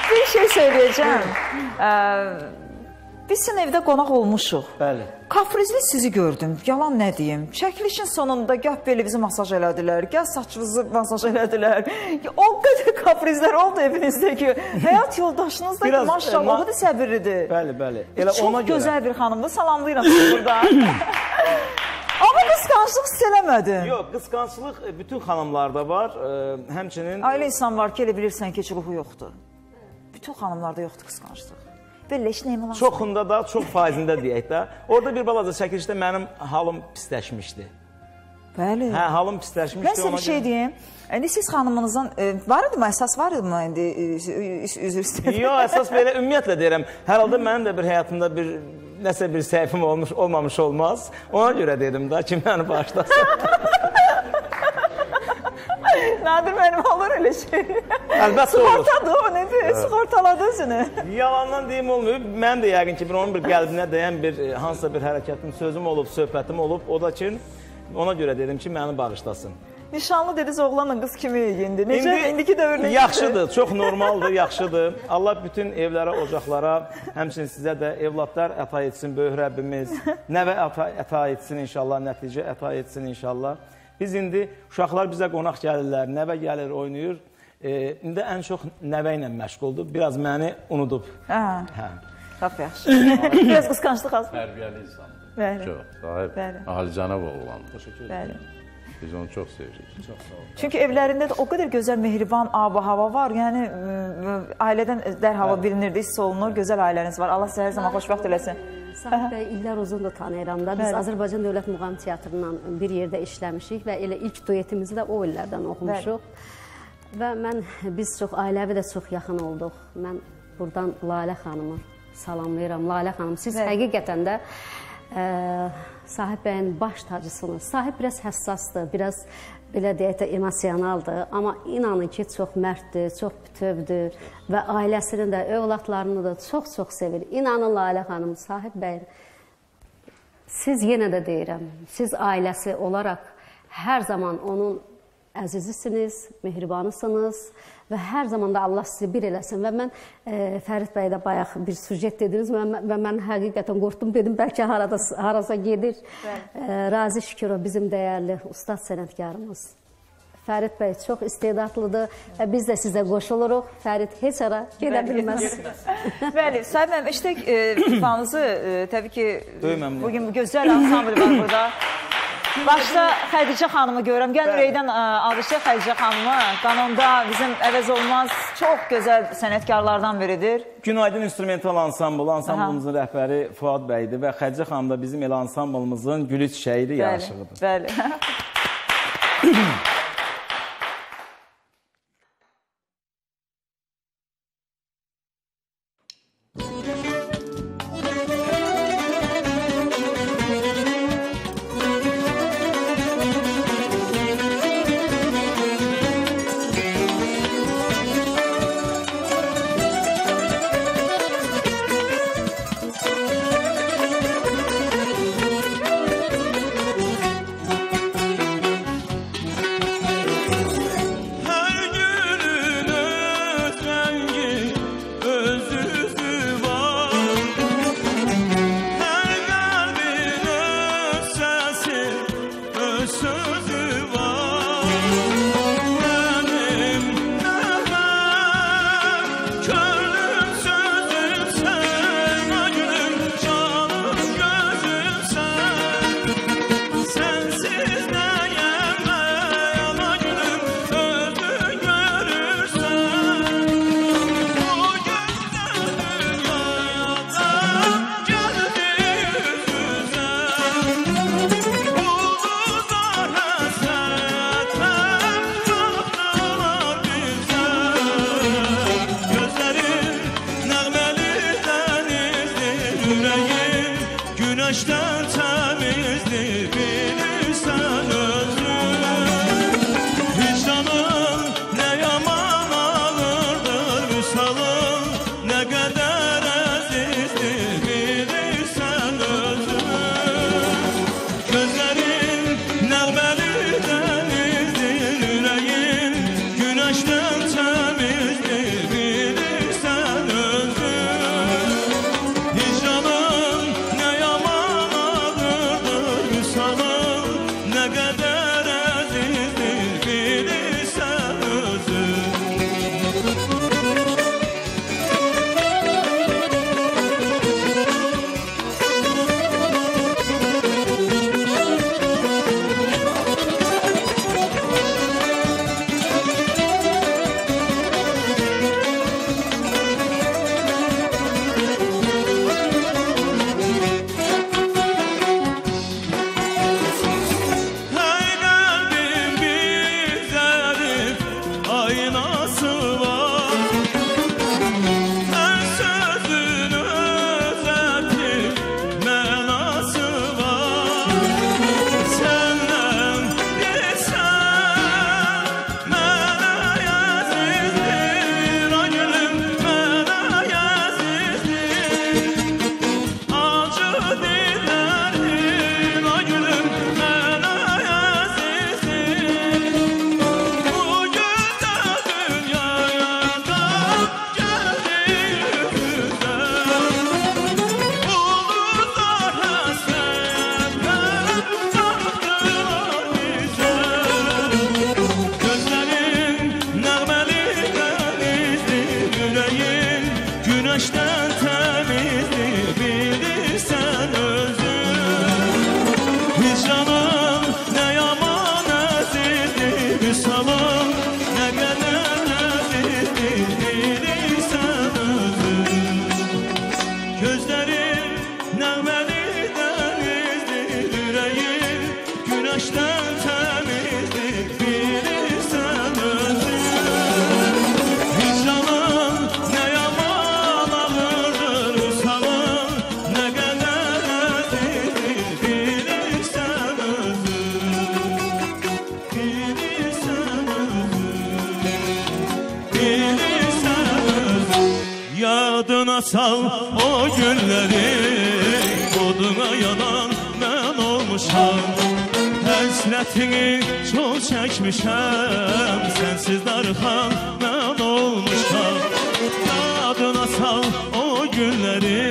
Bir şey söyleyeceğim. Biz sizin evdə qonaq olmuşuq. Bəli. Kafrizli sizi gördüm, yalan nə deyim. Çəkilişin sonunda gəh belimizi masaj elədilər, gəh saçınızı masaj elədilər. O qədər kafrizlər oldu evinizdə ki, həyat yoldaşınız da maşallah, o qədər səbirlidir. Bəli, bəli. Çox gözəl bir xanımdır, salamlayıram sizi burada. Amma qısqancılıq siz eləmədin. Yox, qısqancılıq bütün xanımlarda var. Həmçinin... Ailə insan var ki, elə bilirsən ki, çuluğu yoxdur. Bütün xanımlarda yoxdur qısqancılıq. Çoxunda da, çox faizində deyək də. Orada bir balaca çəkilişdə mənim halım pisləşmişdi. Bəli. Hə, halım pisləşmişdi. Mən sizə bir şey deyim. İndi siz xanımınızdan, var idi mı, əsas var idi mı indi üzr istəyir? Yox, əsas belə ümumiyyətlə deyirəm. Hər halda mənim də bir həyatımda bir, nəsə bir səhifim olmamış olmaz. Ona görə dedim də ki, məni bağışlasın. Nadir mənim olur elə şey. Əlbəttə olur. Suxortadı o, nədir? Suxortaladı özünü. Yalandan deyim olmuyor. Mən də yəqin ki, onun bir qəlbinə dəyən bir, hansısa bir hərəkətim, sözüm olub, söhbətim olub. O da ki, ona görə dedim ki, məni bağışlasın. Nişanlı dediniz, oğlanın qız kimi indi. Necə, indiki dövrünə gitti? Yaxşıdır, çox normaldır, yaxşıdır. Allah bütün evlərə, ocaqlara, həmçinin sizə də evladlar əta etsin, böyük Rəbbimiz. Nəvə əta etsin inşallah, nəticə əta etsin inşallah. Biz indi, uşaqlar bizə qonaq gəlirlər, nəvə gəlir, oynayır. İndi ən çox nəvə ilə məşğuldur, biraz məni unudub. Xaf yaxşı. Biraz qısqanclıq az. Tərbiyyəli insandır. Bəli. Çox, sahib, alicənab oğlandır. Təşəkkür ederim. Biz onu çox sevirik. Çünki evlərində də o qədər gözəl, mehriban, ab-ı hava var. Yəni, ailədən dərhava bilinirdi, hiss olunur, gözəl ailəniz var. Allah sizə hər zaman xoşbəxt eləsin. Sahib bəy, illər uzun da tanıyıram da. Biz Azərbaycan Dövlət Muğam teatrından bir yerdə işləmişik və elə ilk duetimizi də o illərdən oxumuşuq. Və mən, biz çox, ailəvi də çox yaxın olduq. Mən buradan Lale xanımı salamlayıram. Lale xanım, siz həqiqətən də Sahib bəyin baş tacısınız. Sahib biraz həssasdır, biraz belə deyək də emosionaldır. Amma inanın ki, çox mərddir, çox bütövdür və ailəsini də, övladlarını da çox-çox sevir. İnanın Lalə xanım, Sahib bəy, siz yenə də deyirəm, siz ailəsi olaraq hər zaman onun əzizisiniz, mehribanısınız və hər zaman da Allah sizi bir eləsin. Və mən Fərid bəyə də bayaq bir sujet dediniz və mən həqiqətən qorxdum, dedim, bəlkə harasa gedir. Razı Şükürov bizim dəyərli ustad sənətkarımız. Fərid bəy çox istedadlıdır və biz də sizə qoşuluruq. Fərid heç ara gedə bilməz. Bəli, Sahib mənim, işte ifanızı təbii ki, bugün gözəl ansambl var burada. Başda Xədicə xanımı görürəm. Gəl ürəkdən alışıq Xədicə xanımı. Qanonda bizim əvəz olmaz, çox gözəl sənətkarlardan biridir. Günaydın instrumental ansambl, ansamblımızın rəhbəri Fuad bəydir və Xədicə xanım da bizim elə ansamblımızın gülü çiçəyidir, yarışıqıdır. Bəli, bəli. salam ne kadar nedir sen özün gözlerin nevmelidir izdir yüreğim güneşten temizdir bilirsen özün hiç yalan ne yaman alırdır salam ne kadar nedir bilirsen özün bilirsen özün bilirsen özün yadına sal o günleri oduna yanan ben olmuşam Həsrətini çox çəkmişəm Sənsiz darıxan mən olmuşam Yadına sal o günləri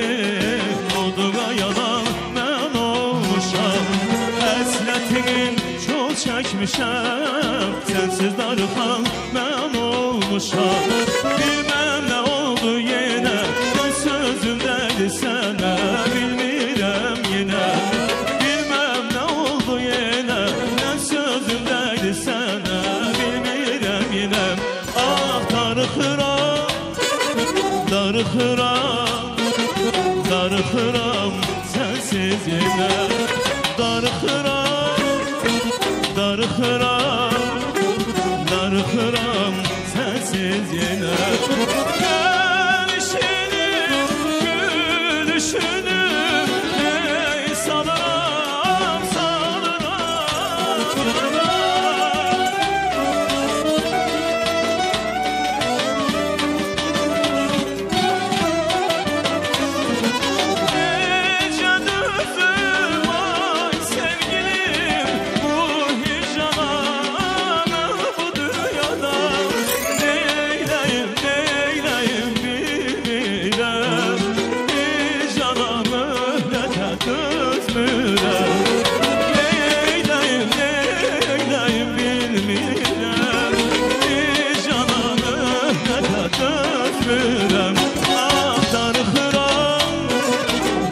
Oduna yalan mən olmuşam Həsrətini çox çəkmişəm Sənsiz darıxan mən olmuşam Bilməm nə oldu yenə Nə sözümdədir sənə Bilmirəm yenə Darıxıram, darıxıram sənsiz yenə Darıxıram, darıxıram, darıxıram sənsiz yenə Gəlişini, gülüşünü ey salam salıram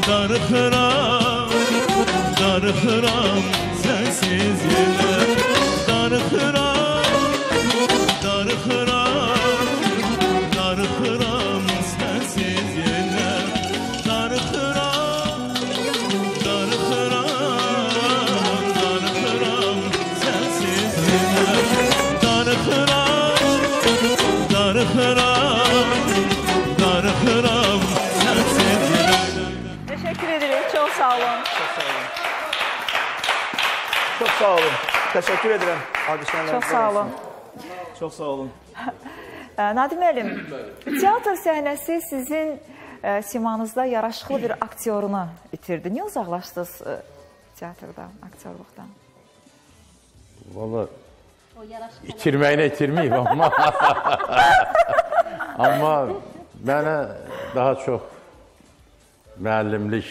Darıxıram sənsiz yenə Darıxıram, darıxıram, darıxıram sənsiz yenə Darıxıram, darıxıram, darıxıram sənsiz yenə Darıxıram, darıxıram, darıxıram sənsiz yenə Teşekkür ederim, çok sağ olun. Çox sağ olun. Təşəkkür edirəm. Çox sağ olun. Çox sağ olun. Nadir müəllim, teatr səhnəsi sizin simanızda yaraşıqlı bir aktyorunu itirdi. Niyə uzaqlaşdınız teatrdan, aktyorluqdan? Valla, itirməyinə itirməyim amma amma mənə daha çox müəllimlik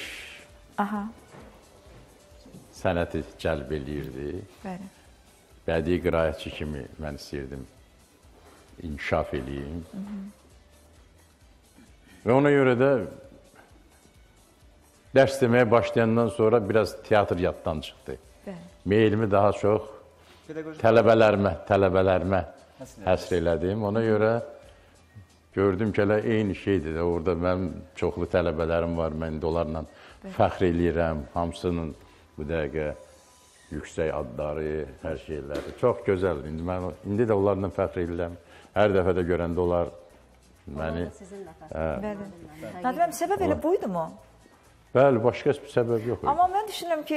aha sənəti cəlb eləyirdi. Bəli. Bədii qiraətçi kimi mən istəyirdim inkişaf eləyim. Və ona görə də dərs deməyə başlayandan sonra biraz teatr yaddan çıxdı. Meylimi daha çox tələbələrimə, tələbələrimə həsr elədim. Ona görə gördüm ki, elə eyni şeydir. Orada mənim çoxlu tələbələrim var. Mən də onlarla fəxr eləyirəm. Hamısının bu dəqiqə yüksək adları, hər şeyləri. Çox gözəldir. İndi də onlarla fəxr edirəm. Hər dəfə də görəndə onlar məni... Nadirəm, səbəb elə buydu mu? Bəli, başqa bir səbəb yox. Amma mən düşünürəm ki,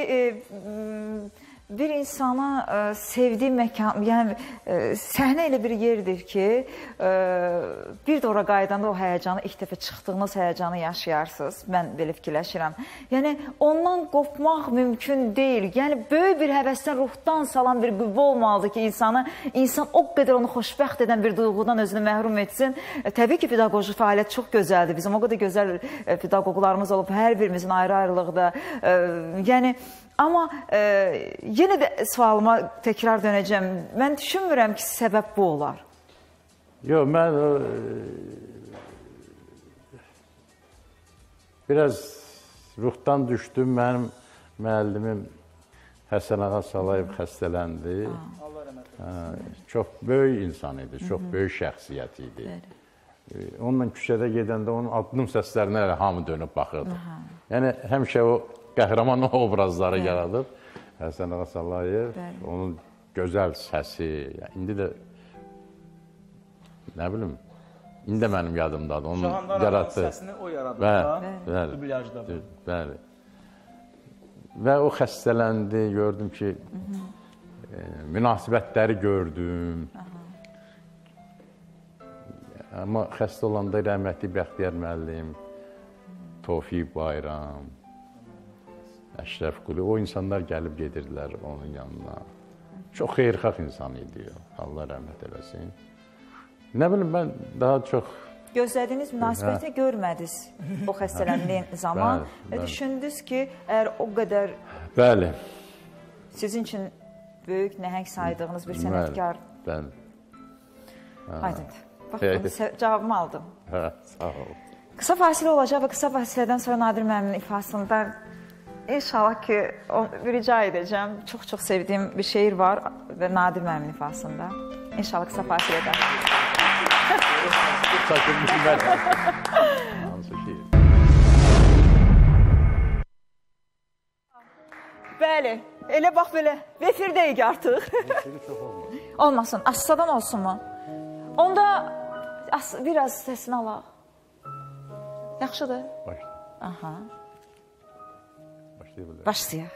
bir insana sevdiyi məkan, yəni səhnə elə bir yerdir ki, bir də ora qayıdanda o həyəcanı, ilk dəfə çıxdığınız həyəcanı yaşayarsınız. Mən belə fikirləşirəm. Yəni, ondan qopmaq mümkün deyil. Yəni, böyük bir həvəsdən, ruhdan salan bir qüvvə olmalıdır ki, insanı, insan o qədər onu xoşbəxt edən bir duyğudan özünü məhrum etsin. Təbii ki, pedaqoji fəaliyyət çox gözəldir. Bizim o qədər gözəl pedaqoqlarımız olub, hər birimizin ayrı-ayrılıqda. Yəni, amma yenə də sualıma təkrar dönəcəm. Mən düşünmürəm ki, səbəb bu olar. Yox, mən biraz ruhdan düşdüm. Mənim müəllimim Həsən Ağa Salayev xəstələndi. Çox böyük insan idi, çox böyük şəxsiyyət idi. Onunla küçədə gedəndə onun addım səslərinə elə hamı dönüb baxırdı. Yəni, həmişə o qəhrəman obrazları yaradıb. Həsən Ağa Salayev, onun gözəl səsi, indi də, nə bilim, indi də mənim yadımdadır. Şahanlar adamın səsini o yaradır, dublyajda. Bəli. Və o xəstələndi, gördüm ki, münasibətləri gördüm. Amma xəstə olanda rəhmətli Bəxtiyar müəllim, Tofiq Bayram, Əşrəf Quli, o insanlar gəlib gedirdilər onun yanına. Çox xeyirxah insan idi, Allah rəhmət eləsin. Nə bilim, mən daha çox... Gözlədiniz, münasibəti görmədiniz o xəstələndiyin zaman və düşündünüz ki, əgər o qədər sizin üçün böyük nəhəng saydığınız bir sənətkar. Bəli, bəli. Aydındır. Baxın, cavabımı aldım. Hə, sağ ol. Kısa fasilə olacaq və kısa fasilədən sonra Nadir müəllimin ifasında inşallah ki, rica edəcəm, çox-çox sevdiyim bir şeir var və Nadir müəllimin ifasında. İnşallah kısa fasilə edəcəm. Bəli, elə bax belə, vefirdəyik artıq. Olmasın, assadan olsun mu? Onda biraz səsini alaq. Yaxşıdır. Başlayaq. Başlayaq.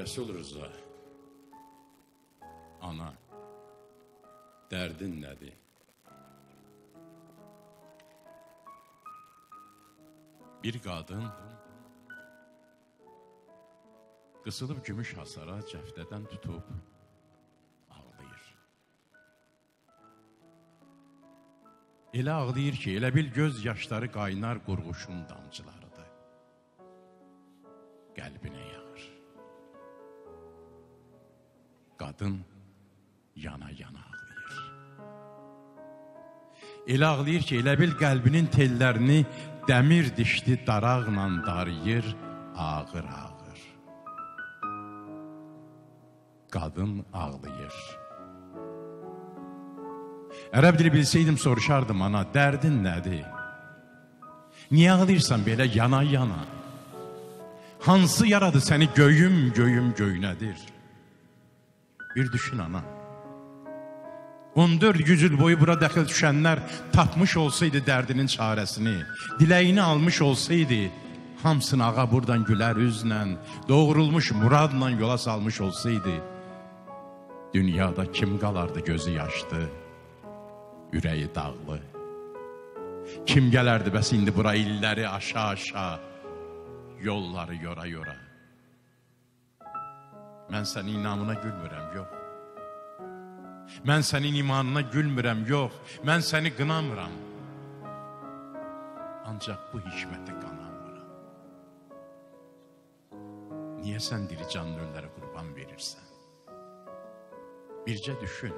Rəsul Rəza, ana. Dərdin nədir? Bir qadın qısılıb gümüş hasara cəftədən tutub ağlayır. Elə ağlayır ki, elə bil göz yaşları qaynar qurğuşun damcılarıdır. Qəlbinə yağır. Qadın yana-yana ağlayır. Elə ağlayır ki, elə bil qəlbinin tellərini dəmir dişli daraqla darıyır, ağır-ağır. Qadın ağlayır. Ərəb dili bilsəydim, soruşardım ana, dərdin nədir? Niyə ağlayırsan belə yana-yana? Hansı yaradı səni göyüm, göyüm, göynədir? Bir düşün ana. on dörd il boyu bura dəxil düşənlər tapmış olsaydı dərdinin çarəsini, diləyini almış olsaydı, hamısını ağa buradan gülər üzlə, doğrulmuş muradla yola salmış olsaydı, dünyada kim qalardı gözü yaşlı, ürəyi dağlı? Kim gələrdi bəs indi bura illəri aşa-aşa, yolları yora-yora? Mən səni inamına gülmürəm, yox. Mən sənin imanına gülmürəm, yox, mən səni qınamıram. Ancaq bu hikməti qanamıram. Niyə sən diri canlı önlərə qurban verirsən? Bircə düşün.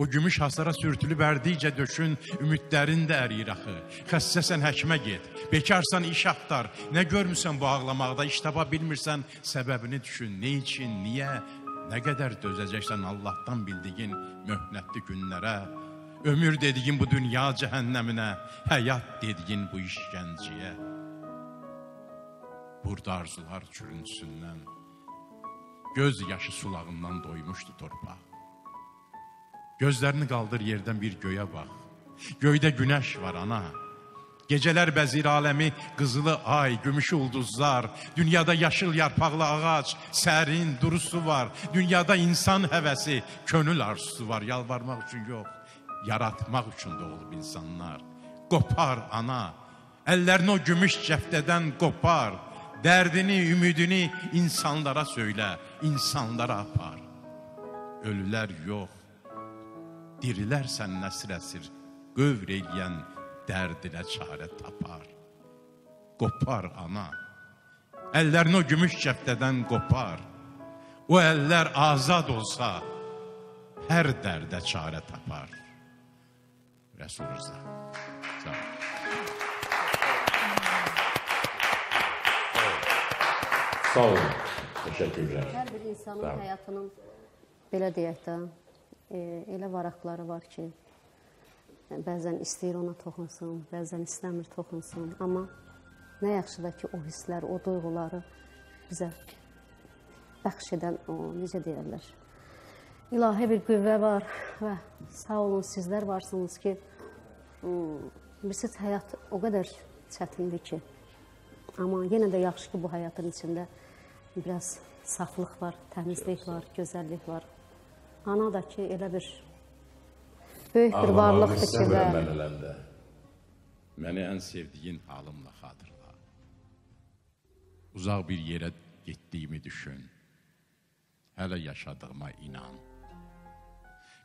O gümüş hasara sürtülüb ərdikcə döşün, ümidlərin də əriyir axı. Xəssəsən həkimə get, bekarsan iş axtar, nə görmüsən bu ağlamaqda, iş tapa bilmirsən, səbəbini düşün, nə üçün, niyə? Nə qədər dözəcəksən Allahdan bildiyin möhnətli günlərə, ömür dediyin bu dünya cəhənnəminə, həyat dediyin bu işgənciyə. Burada arzular çürünsündən, göz yaşı sulağından doymuşdu torpaq. Gözlərini qaldır yerdən bir göyə bax, göydə günəş var ana. Gecələr bəzir aləmi, qızılı ay, gümüşü ulduzlar, dünyada yaşıl yarpaqlı ağac, sərin durusu var, dünyada insan həvəsi, könül arzusu var, yalvarmaq üçün yox, yaratmaq üçün doğulub insanlar. Qopar ana, əllərini o gümüş cəftədən qopar, dərdini, ümidini insanlara söylə, insanlara apar. Ölülər yox, dirilər sən nəsir əsir, qövr eləyən, dərdinə çarə tapar. Qopar ana. Əllərini o gümüş cəftədən qopar. O əllər azad olsa, hər dərdə çarə tapar. Rəsul Rəza. Sağ olun. Sağ olun. Təşəkkürlər. Hər bir insanın həyatının, belə deyək də, elə varaqları var ki, bəzən istəyir ona toxunsun, bəzən istəmir toxunsun. Amma nə yaxşı da ki, o hisslər, o duyğuları bizə bəxş edən o, necə deyərlər, ilahi bir qüvvə var və sağ olun, sizlər varsınız ki, birisi həyat o qədər çətindir ki, amma yenə də yaxşı ki, bu həyatın içində biraz saflıq var, təmizlik var, gözəllik var. Ana da ki, elə bir böyük bir varlıqdır ki və... Məni ən sevdiyin halımla xatırla. Uzaq bir yerə getdiyimi düşün. Hələ yaşadığıma inan.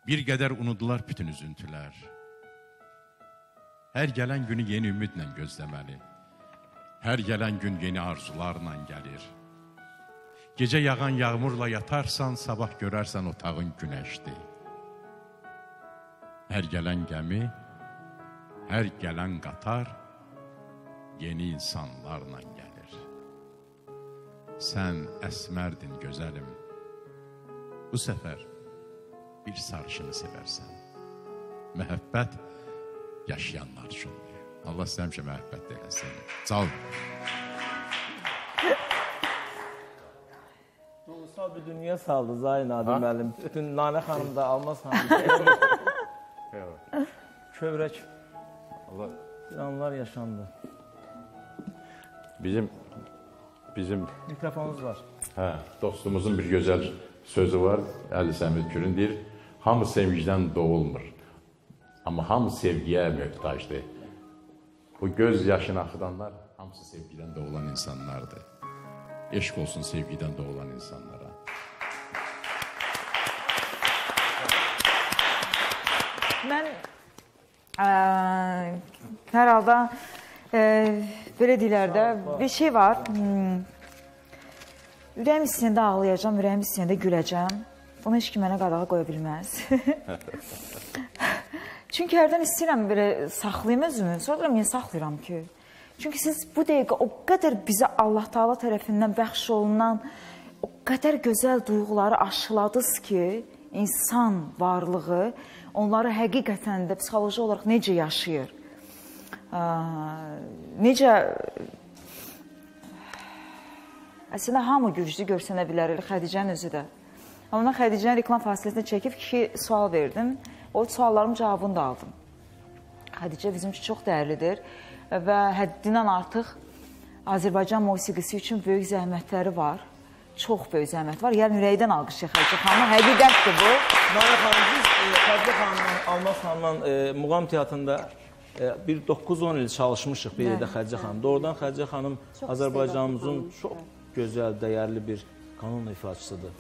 Bir qədər unudular bütün üzüntülər. Hər gələn günü yeni ümidlə gözləməli. Hər gələn gün yeni arzularla gəlir. Gecə yağan yağmurla yatarsan, sabah görərsən otağın günəşdir. Hər gələn gəmi, hər gələn qatar yeni insanlarla gəlir. Sən əsmərdin gözəlim, bu səfər bir sarışını sevərsən. Məhəbbət yaşayanlar üçündür. Allah sizə həmişə məhəbbət deyilsin. Sağ olun. Bir dünya saldı Zayn Adım müəllim. Bütün Nanə xanım da, Almaz xanım da. Kövrək. İnanlar yaşandı. Bizim... Bizim... Mikrofonumuz var. Hə, dostumuzun bir gözəl sözü var. Əli Səmid Kürün deyir, hamı sevgidən doğulmur. Amma hamı sevgiyə möhtacdır. Bu göz yaşını axıdanlar hamısı sevgidən doğulan insanlardır. Eşq olsun sevgidən doğulan insanlara. Mən hər halda belə deyilər də bir şey var. Ürəyim hissində ağlayacam, ürəyim hissində güləcəm. Bunu heç ki mənə qadağa qoya bilməz. Çünki hərdən istəyirəm belə saxlayım özümü. Sonra niyə saxlayıram ki? Çünki siz bu dəqiqə o qədər bizə Allah Taala tərəfindən bəxş olunan o qədər gözəl duyğuları aşıladınız ki, insan varlığı onları həqiqətən də psixoloji olaraq necə yaşayır? Necə... Əslində, hamı güclü görsənə bilər, elə Xədicənin özü də. Amma mən Xədicənin reklam fasiləsində çəkib ki, sual verdim. O suallarımın cavabını da aldım. Xədicə bizim üçün çox dəyərlidir. Və həddindən artıq Azərbaycan musiqisi üçün böyük zəhmətləri var. Çox böyük zəhmət var. Yəni, ürəkdən alqışlayaq Xədicə xanımı. Həqiqətdir bu. Nanə xanım, biz Xədicə xanımla, Almaz xanımla Muğam teatrında bir doqquz on il çalışmışıq bir yerdə Xədicə xanım. Doğrudan Xədicə xanım Azərbaycanımızın çox gözəl, dəyərli bir qanun ifaçısıdır.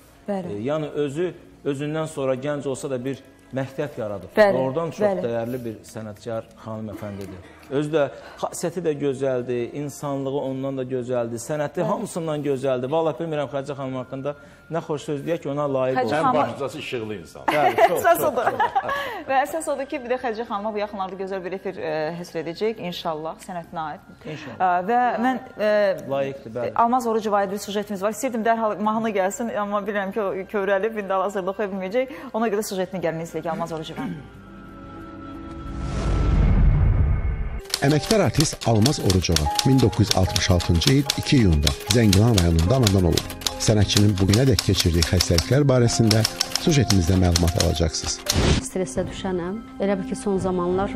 Yəni, özü, özündən sonra gənc olsa da bir məktəb yaradıb. Oradan çox dəyərli bir sənətkar xanımefəndidir. Özü də xasiyyəti də gözəldir, insanlığı ondan da gözəldir, sənəti hamısından gözəldir. Vallahi bilmirəm Xədicə xanım haqqında nə xoş söz deyək ki, ona layiq olur. Ən başlıcası işıqlı insandır. Əsas odur. Və əsas odur ki, bir də Xədicə xanıma bu yaxınlarda gözəl bir efir həsr edəcək, inşallah, sənətinə aid. İnşallah. Və mən... Layiqdir, bəli. Almaz Orucovaya bir sujetimiz var. İstəyirdim dərhal mahnı gəlsin, amma bilirəm ki, o kövrəlib, indi hazırda oxuya bilməyəcək. Ona görə sujetini gəlmək istəyək Almaz Orucovaya. Əməkdar artist Almaz Orucova min doqquz yüz altmış altıncı il iki iyunda Zəngilan rayonunda anadan olub. Sənətçinin bugünədək keçirdiyi xəstəliklər barəsində sujetimizdə məlumat alacaqsınız. Stressə düşənəm. Elə bil ki, son zamanlar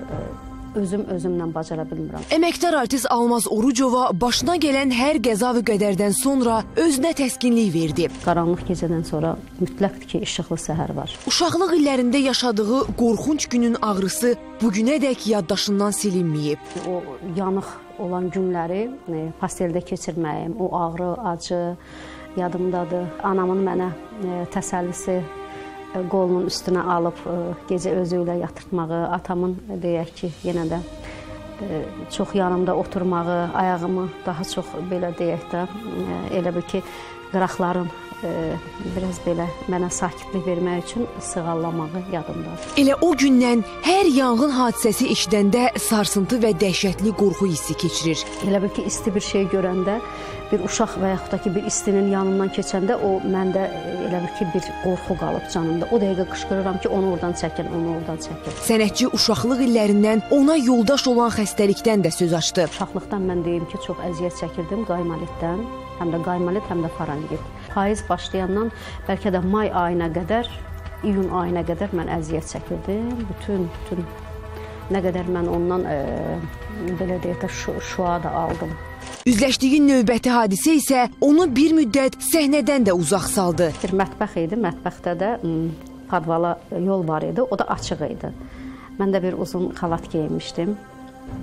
özüm-özümlə bacara bilmirəm. Əməkdar artist Almaz Orucova başına gələn hər qəza və qədərdən sonra özünə təskinlik verdi. Qaranlıq gecədən sonra mütləqdir ki, işıqlı səhər var. Uşaqlıq illərində yaşadığı qorxunc günün ağrısı bugünədək yaddaşından silinməyib. O yanıq olan günləri pasteldə keçirməyim, o ağrı, acı yadımdadır. Anamın mənə təsəllisi qolunun üstünə alıb gecə özü ilə yatırtmağı, atamın deyək ki, yenə də çox yanımda oturmağı, ayağımı daha çox belə deyək də, elə bil ki, qıraqların biraz belə mənə sakitlik vermək üçün sığallamağı yadımdadır. Elə o gündən hər yanğın hadisəsi işləndə sarsıntı və dəhşətli qorxu hissi keçirir. Elə bil ki, isti bir şey görəndə bir uşaq və yaxud da ki, bir istinin yanından keçəndə o məndə elə bir ki, bir qorxu qalıb canımda. O dəqiqə qışqırıram ki, onu oradan çəkin, onu oradan çəkin. Sənətçi uşaqlıq illərindən ona yoldaş olan xəstəlikdən də söz açdı. Uşaqlıqdan mən deyim ki, çox əziyyət çəkirdim qaymalitdən, həm də qaymalit, həm də faranqit. Payız başlayandan bəlkə də may ayına qədər, iyun ayına qədər mən əziyyət çəkirdim. Bütün, bütün nə qədər mən ondan, e, belə deyək də, şu, şua da aldım. Üzləşdiyi növbəti hadisə isə onu bir müddət səhnədən də uzaq saldı. Bir mətbəx idi, mətbəxdə də padvala yol var idi, o da açıq idi. Mən də bir uzun xalat geyinmişdim.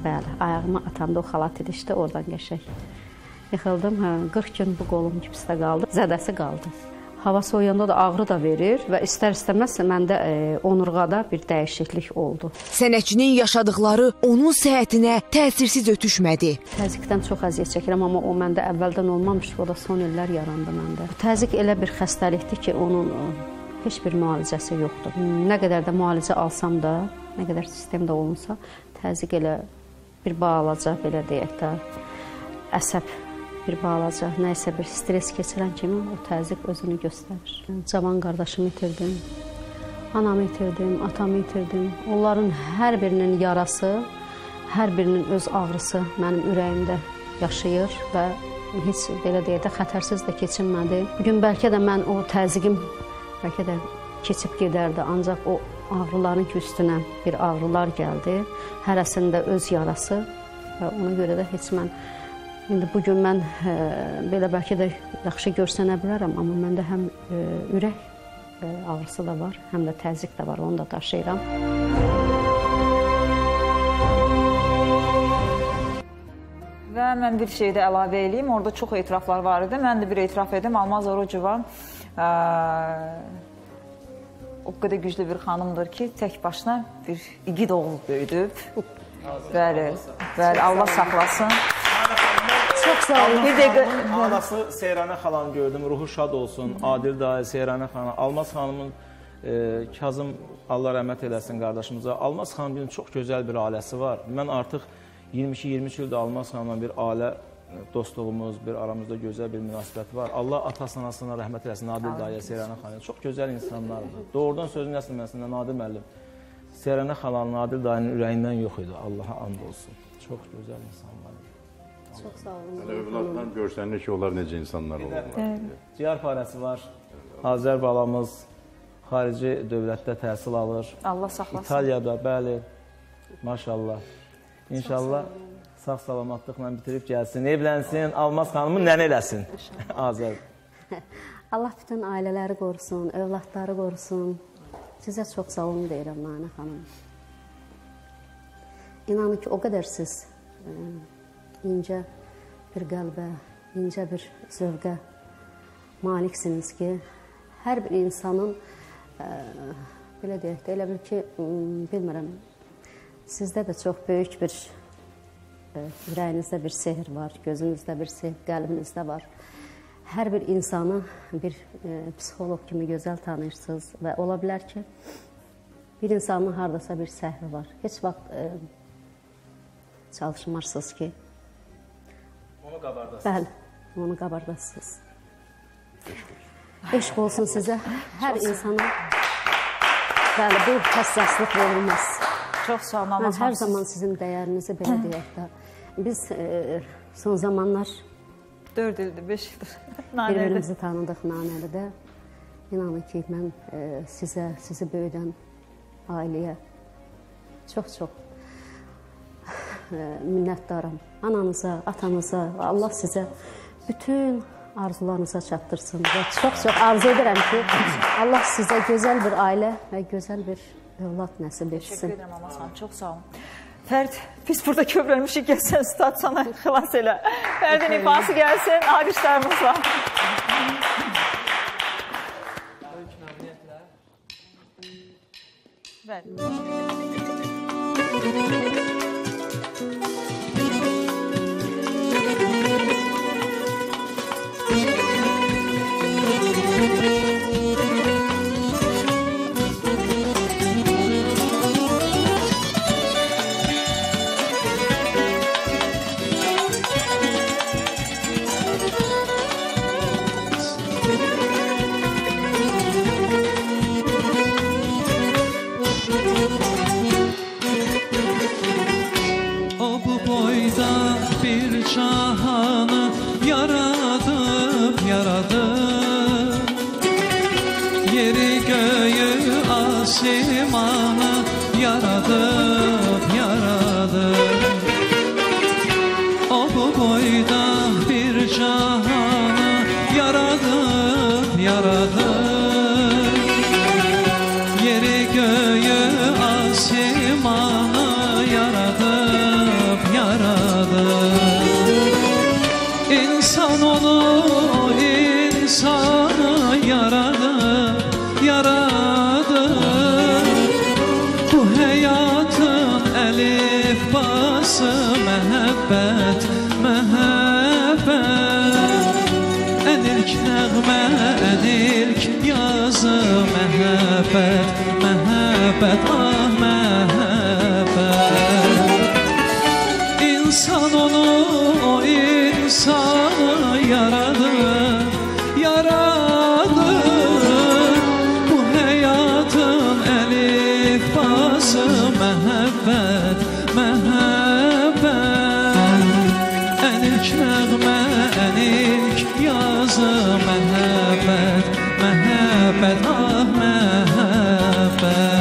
Bəli, ayağımı atamda o xalat idi, işte oradan geçək. Yıxıldım, hə, qırx gün bu qolum gipsdə qaldı, zədəsi qaldı. Hava soyuyanda da ağrı da verir və istər-istəməz məndə e, onurğada bir dəyişiklik oldu. Sənətçinin yaşadıkları onun səhhətinə təsirsiz ötüşmədi. Təzyiqdən çox əziyyət çəkirəm, amma o məndə əvvəldən olmamışdı, o da son illər yarandı məndə. Təzyiq elə bir xəstəlikdir ki, onun heç bir müalicəsi yoxdur. Nə qədər də müalicə alsam da, nə qədər sistemdə olunsa, təzyiq elə bir bağlaca, belə deyək də, əsəb bir bağlaca, nəysə bir stres keçirən kimi o təzyiq özünü göstərir. Cavan qardaşımı itirdim, anamı itirdim, atamı itirdim. Onların hər birinin yarası, hər birinin öz ağrısı mənim ürəyimdə yaşayır və heç belə deyə də xətərsiz də keçinmədi. Bugün bəlkə də mən o təzyiqim bəlkə də keçib gedərdi, ancaq o ağrıların üstünə bir ağrılar gəldi. Hərəsində öz yarası və ona görə də heç mən İndi bugün mən e, belə bəlkə də yaxşı görsənə bilərəm, amma məndə həm e, ürək e, ağrısı da var, həm də təzyiq də var, onu da daşıyıram. Və mən bir şey də əlavə edeyim, orada çox etiraflar var idi. Mən də bir etiraf edim, Almaz Orucova e, o qədər güclü bir xanımdır ki, tək başına bir igid oğul böyüdüb. Bəli, bəli, Allah saxlasın. Çox sağ olun. Anası Seyrana xalan gördüm, ruhu şad olsun. Adil dahi Seyrana xalan. Almaz xanımın, e, Kazım Allah rəhmət eləsin qardaşımıza. Almaz xanımın çox gözəl bir ailəsi var. Mən artıq iyirmi iki iyirmi üç ildə Almaz xanımla bir ailə dostluğumuz, bir aramızda gözəl bir münasibət var. Allah atasına, anasına rəhmət eləsin. Adil dahi Seyrana xalan. Çox gözəl insanlardır. Doğrudan sözün əslinəsindən Nadir müəllim. Seyrana xalanın, Adil dayının ürəyindən yox idi. Allaha and olsun. Çox gözəl insanlardır. Çox sağ olun. Hələ övladdan görsənir ki, onlar necə insanlar olurlar. Ciyar parəsi var. Azər balamız xarici dövlətdə təhsil alır. Allah saxlasın. İtaliyada, bəli. Maşallah. İnşallah sağ salamatlıqla bitirib gəlsin, evlənsin, Almaz xanımı nənə eləsin. Azər. Allah bütün ailələri qorusun, övladları qorusun. Sizə çox sağ olun deyirəm, Nanə xanım. İnanın ki, o qədər siz İncə bir qəlbə, incə bir zövqə maliksiniz ki, hər bir insanın, e, belə deyək də, elə bil ki, bilmirəm, sizdə də çox böyük bir, e, ürəyinizdə bir sehr var, gözünüzdə bir sehr, qəlbinizdə var. Hər bir insanı bir e, psixoloq kimi gözəl tanıyırsınız və ola bilər ki, bir insanın haradasa bir səhvi var. Heç vaxt e, çalışmarsınız ki, onu qabardasınız. Bəli, onu qabardasınız. Eşq olsun sizə. Hər insana bəli, bu həssaslık verilməz. Çox sağ olun. Mən hər zaman sizin dəyərinizi belə deyək də. Biz e, son zamanlar dörd ildir, beş ildir bir-birimizi tanıdıq Nanəlidə. İnanın ki, mən e, sizə, sizi böyüdən ailəyə çox-çox minnətdarım. Ananıza, atanıza, Allah sizə bütün arzularınıza çatdırsın. Və çox-çox arzu edirəm ki, Allah sizə gözəl bir ailə və gözəl bir övlad nəsib etsin. Teşekkür ederim Almaz xanım, çox sağ olun. Fərid, biz burada kövrəlmişik, gəlsən, stat sana xilas elə. Fəridin ifası gəlsin, alqışlarımız var. Bəli. göğü asimanı yaradıb, yaradıb. O bu boyda bir cahanı yaradıb, yaradıb. Yeri göğü asimanı yaradıb, yaradıb. İnsan onu, insanı yaradı, yaradı. Bu hayatın elif bası məhəbbət, məhəbbət. Ən ilk nəğmə, ən ilk yazı məhəbbət, məhəbbət, ah məhəbbət. İnsan onu, o insanı yaradı, yaradı. Bu həyatın əlif bası məhəbbət, məhəbbət. Ən ilk nəğmə, ən ilk yazı məhəbbət, məhəbbət, ah məhəbbət.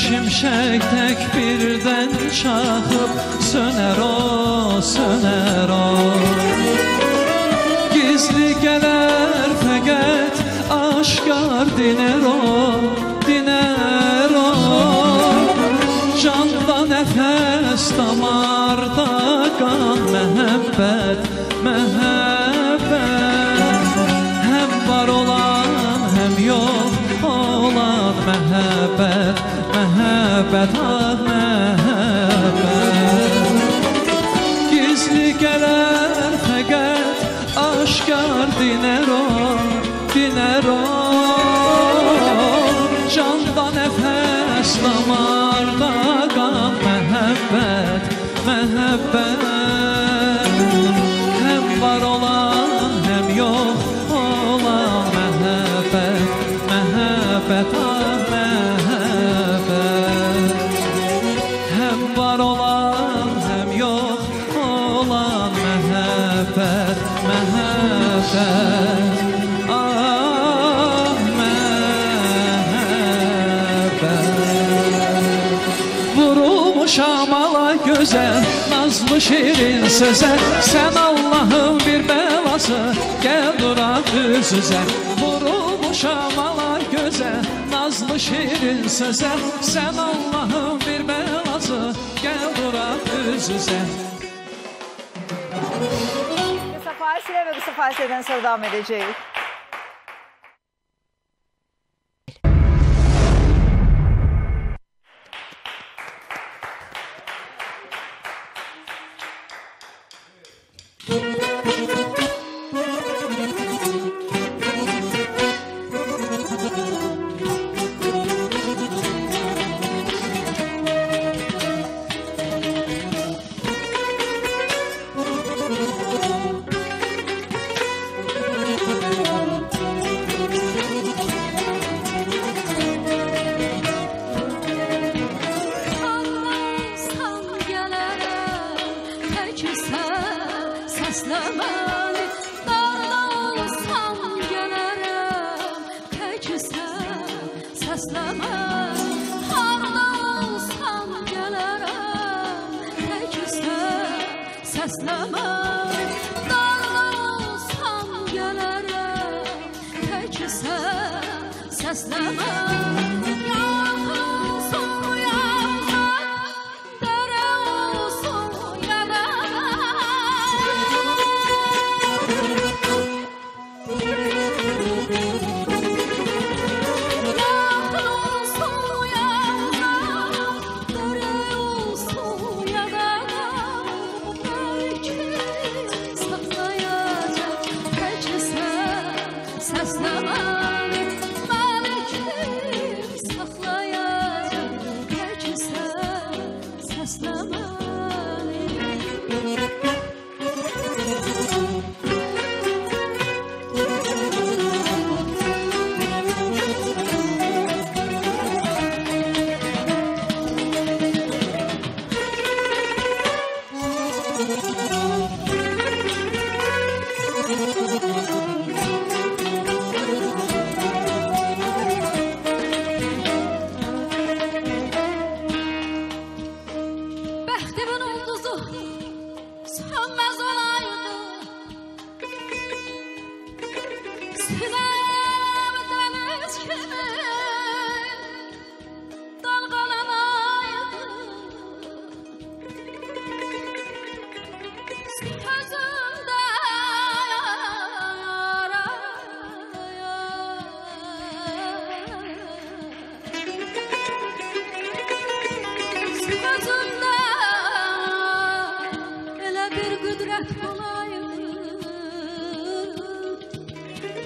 Şimşək tək birdən çaxıb, sönər o, sönər o. Gizli gələr fəqət, aşkar dinər o, dinər o. Canda nəfəs, damarda qan, məhəbbət, məhəbbət. Həm var olan, həm yox olan məhəbbət, məhəbbət, ah məhəbbət. Gizli gələr fəqət, aşkar dinər o, dinər o. Canda nəfəs, damarda qan, məhəbbət, məhəbbət. Həm var olan, həm yox olan məhəbbət, məhəbbət, ah məhəbbət. Vurulmuşam ala gözəl, nazlı şirin sözə, sən Allahın bir bəlası, gəl duraq düz üzə. Vurulmuşam ala gözəl, nazlı şirin sözə, sən Allahın bir bəlası, gəl duraq düz üzə. Fasilə və qısa fasildən sonra davam edəcəyik. Seslemem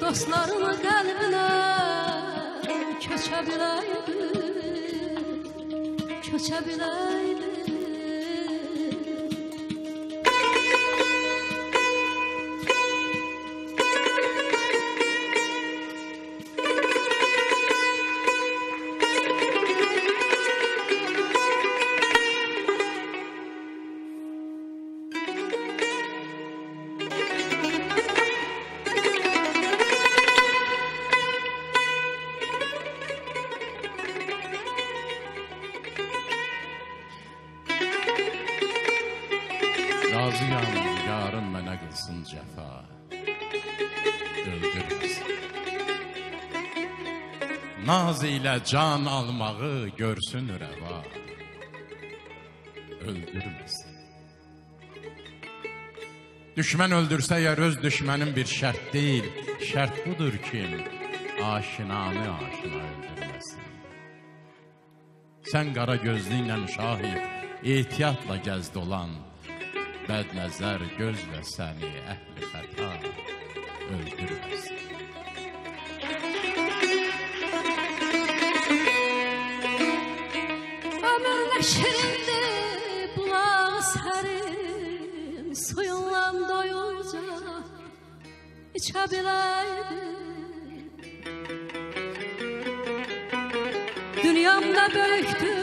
Dostlarımın kalbine köçebileydim, köçebileydim. Naz ile can almağı görsün reva, öldürmesin. Düşman öldürse yer öz düşmanın bir şart değil, şart budur ki aşinanı aşina öldürmesin. Sen kara gözlüğünle şahit, ihtiyatla gez dolan, bednəzər gözlə səni əhli xəta öldürməsin. Ömürlə şirindir, bulağı sərin, suyunla doyunca içə biləydim. Dünyamda böyükdür,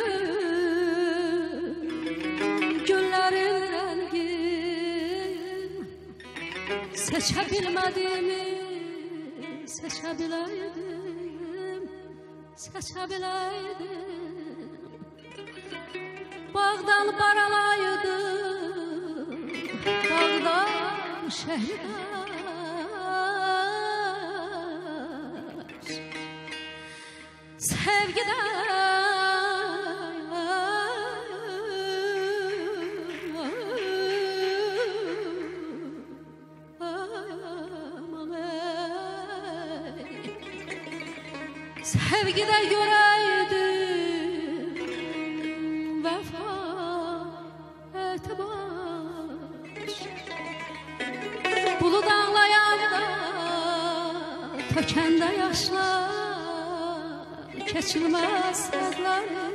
seçə bilmədiyimi seçə biləydim, seçə biləydim. Bağdan baralaydım, dağdan şəhidər, sevgidən sevgide göreydim vefa etibar. Bulut ağlayanda tökende yaşlar, keçilmez sözleri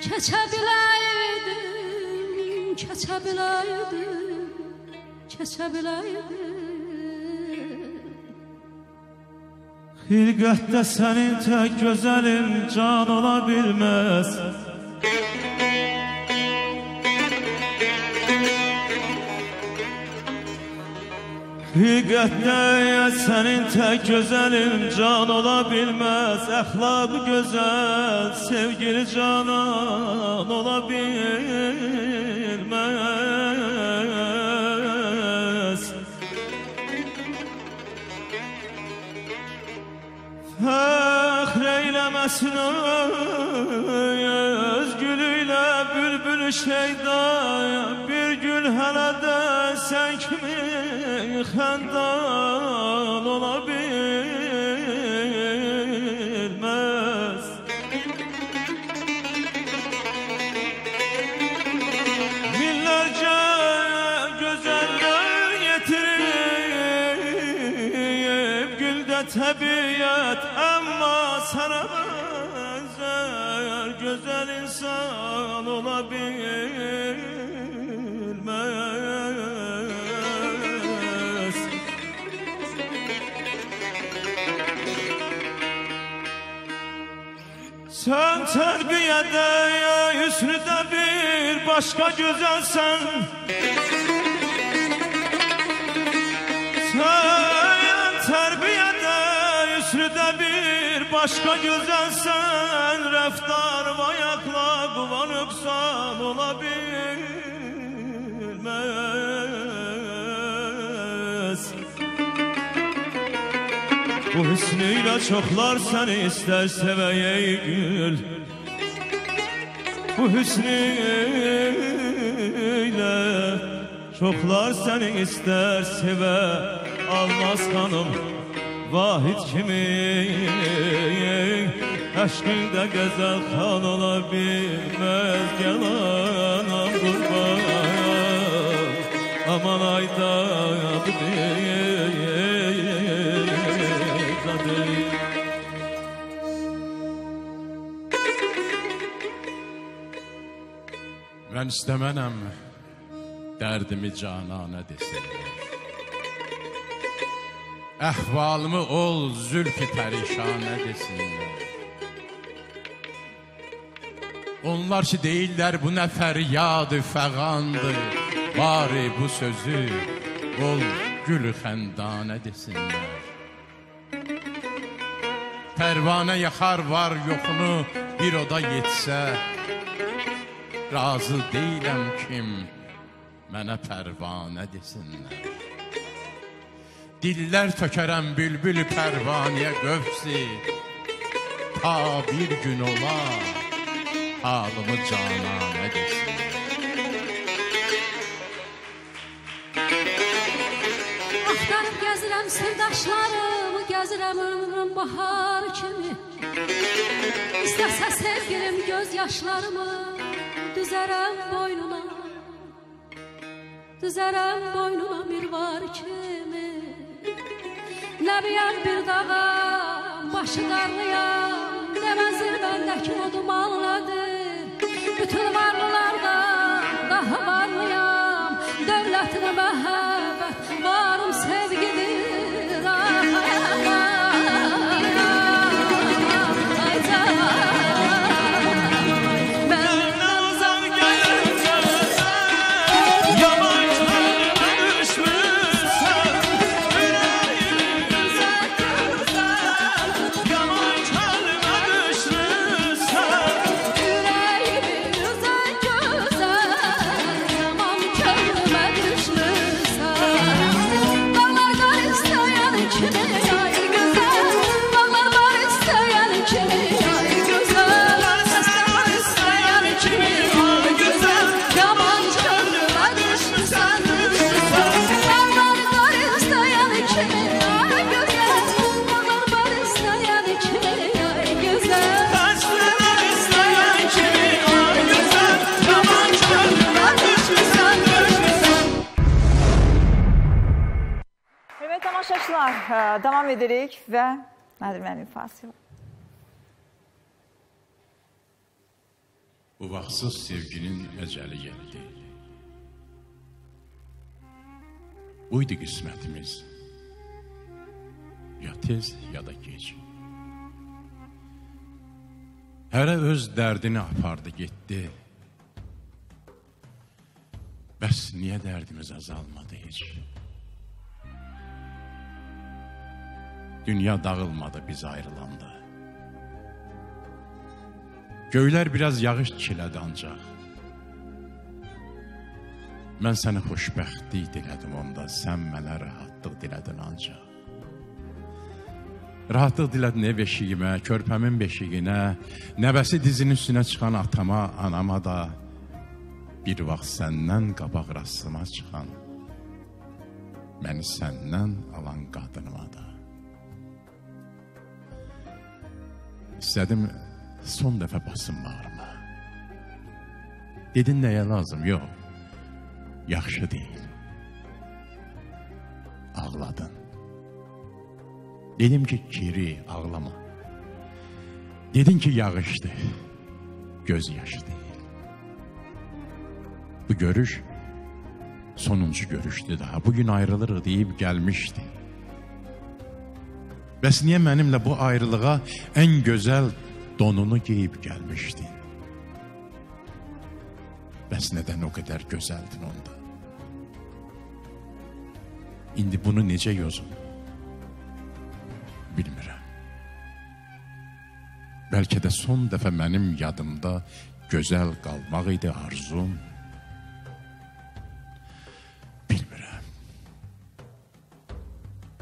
keçebileydim, keçebileydim, keçebileydim. Hilqətdə sənin tək gözəlin can ola bilməz. Hilqətdə sənin tək gözəlin can ola bilməz. Əxlaqı gözəl sevgili canan ola bilməz. Fəxr eyləməsin öz gülüylə bülbülü şeydaya, bir gül hələ də sən kimi xəndan ola bilməz. Minlərcə gözəllər yetirib güldə təbiyyət, sana benzer güzel insan ola bilmez. Sen terbiyede ya hüsnüde bir başka güzelsen, sen terbiyede hüsnüde bir başka güzelsen, reftar bayakla kullanıpsan ola bilmez. Bu hüsnüyle çoklar seni ister seveye gül, bu hüsnüyle çoklar seni ister seve Almaz hanım Vahid kimi aşkıyla gözəl xan ola bilməz. Gəl anam qurban, aman ayda bir mən istəmənəm dərdimi canana desinlər, əhvalımı ol zülfü pərişanə desinlər. Onlar ki deyirlər bu nə fəryadı fəğandır, bari bu sözü ol gülü xəndanə desinlər. Pərvanə yaxar var yoxunu bir oda yetsə, razı deyiləm kim mənə pərvanə desinlər. Dillər tökərəm bülbül pərvaniyə qövsi, ta bir gün ola halımı cananə desinlər. Axtarıb gəzirəm sırdaşlarımı, gəzirəm ömrüm bahar kimi. İstəsə sevgilim göz yaşlarımı düzərəm boynuna, düzərəm boynuna bir var kimi. Nəbiyəm bir dağa, başı qarlıyam, deməzdir bəndəki o dumanladır. Bütün varlılardan daha varlıyam, dövlətinə məhəbbət varım sevgidir. Devam ederek ve Nadir benim fasıl. Bu vaxtsız sevginin əcəli geldi. Buydu qismətimiz. Ya tez ya da geç. Hərə öz dərdini apardı getdi. Bəs niyə dərdimiz azalmadı hiç? Dünya dağılmadı biz ayrılanda. Göylər biraz yağış çilədi ancaq. Mən sənə xoşbəxtlik dilədim onda, sən mənə rahatlıq dilədin ancaq. Rahatlıq dilədin ev eşiyimə, körpəmin beşiyinə, nəvəsi dizinin üstünə çıxan atama, anama da, bir vaxt səndən qabaq rastıma çıxan, məni səndən alan qadınıma da. İstədim son dəfə basın bağrıma. Dedin nəyə lazım? Yox, yaxşı deyil. Ağladın. Dedim ki geri ağlama. Dedin ki yağışdı, göz yaşı deyil. Bu görüş sonuncu görüşdü daha. Bugün ayrılırıq deyib gəlmişdi. Bəs niyə mənimlə bu ayrılığa ən gözəl donunu geyib gəlmişdin? Bəs nədən o qədər gözəldin onda? İndi bunu necə yozum? Bilmirəm. Bəlkə də son dəfə mənim yadımda gözəl qalmaq idi arzum.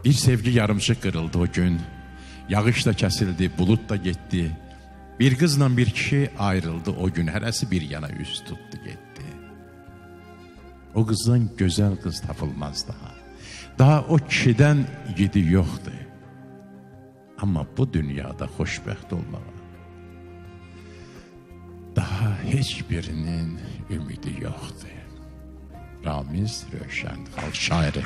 Bir sevgi yarımçıq qırıldı o gün, yağış da kəsildi, bulut da getdi. Bir qızla bir kişi ayrıldı o gün, hərəsi bir yana üst tutdu getdi. O qızdan gözəl qız tapılmaz daha. Daha o kişidən yedi yoxdur. Amma bu dünyada xoşbəxt olmağa heç birinin ümidi yoxdur. Ramiz Rövşən, xalq şairi.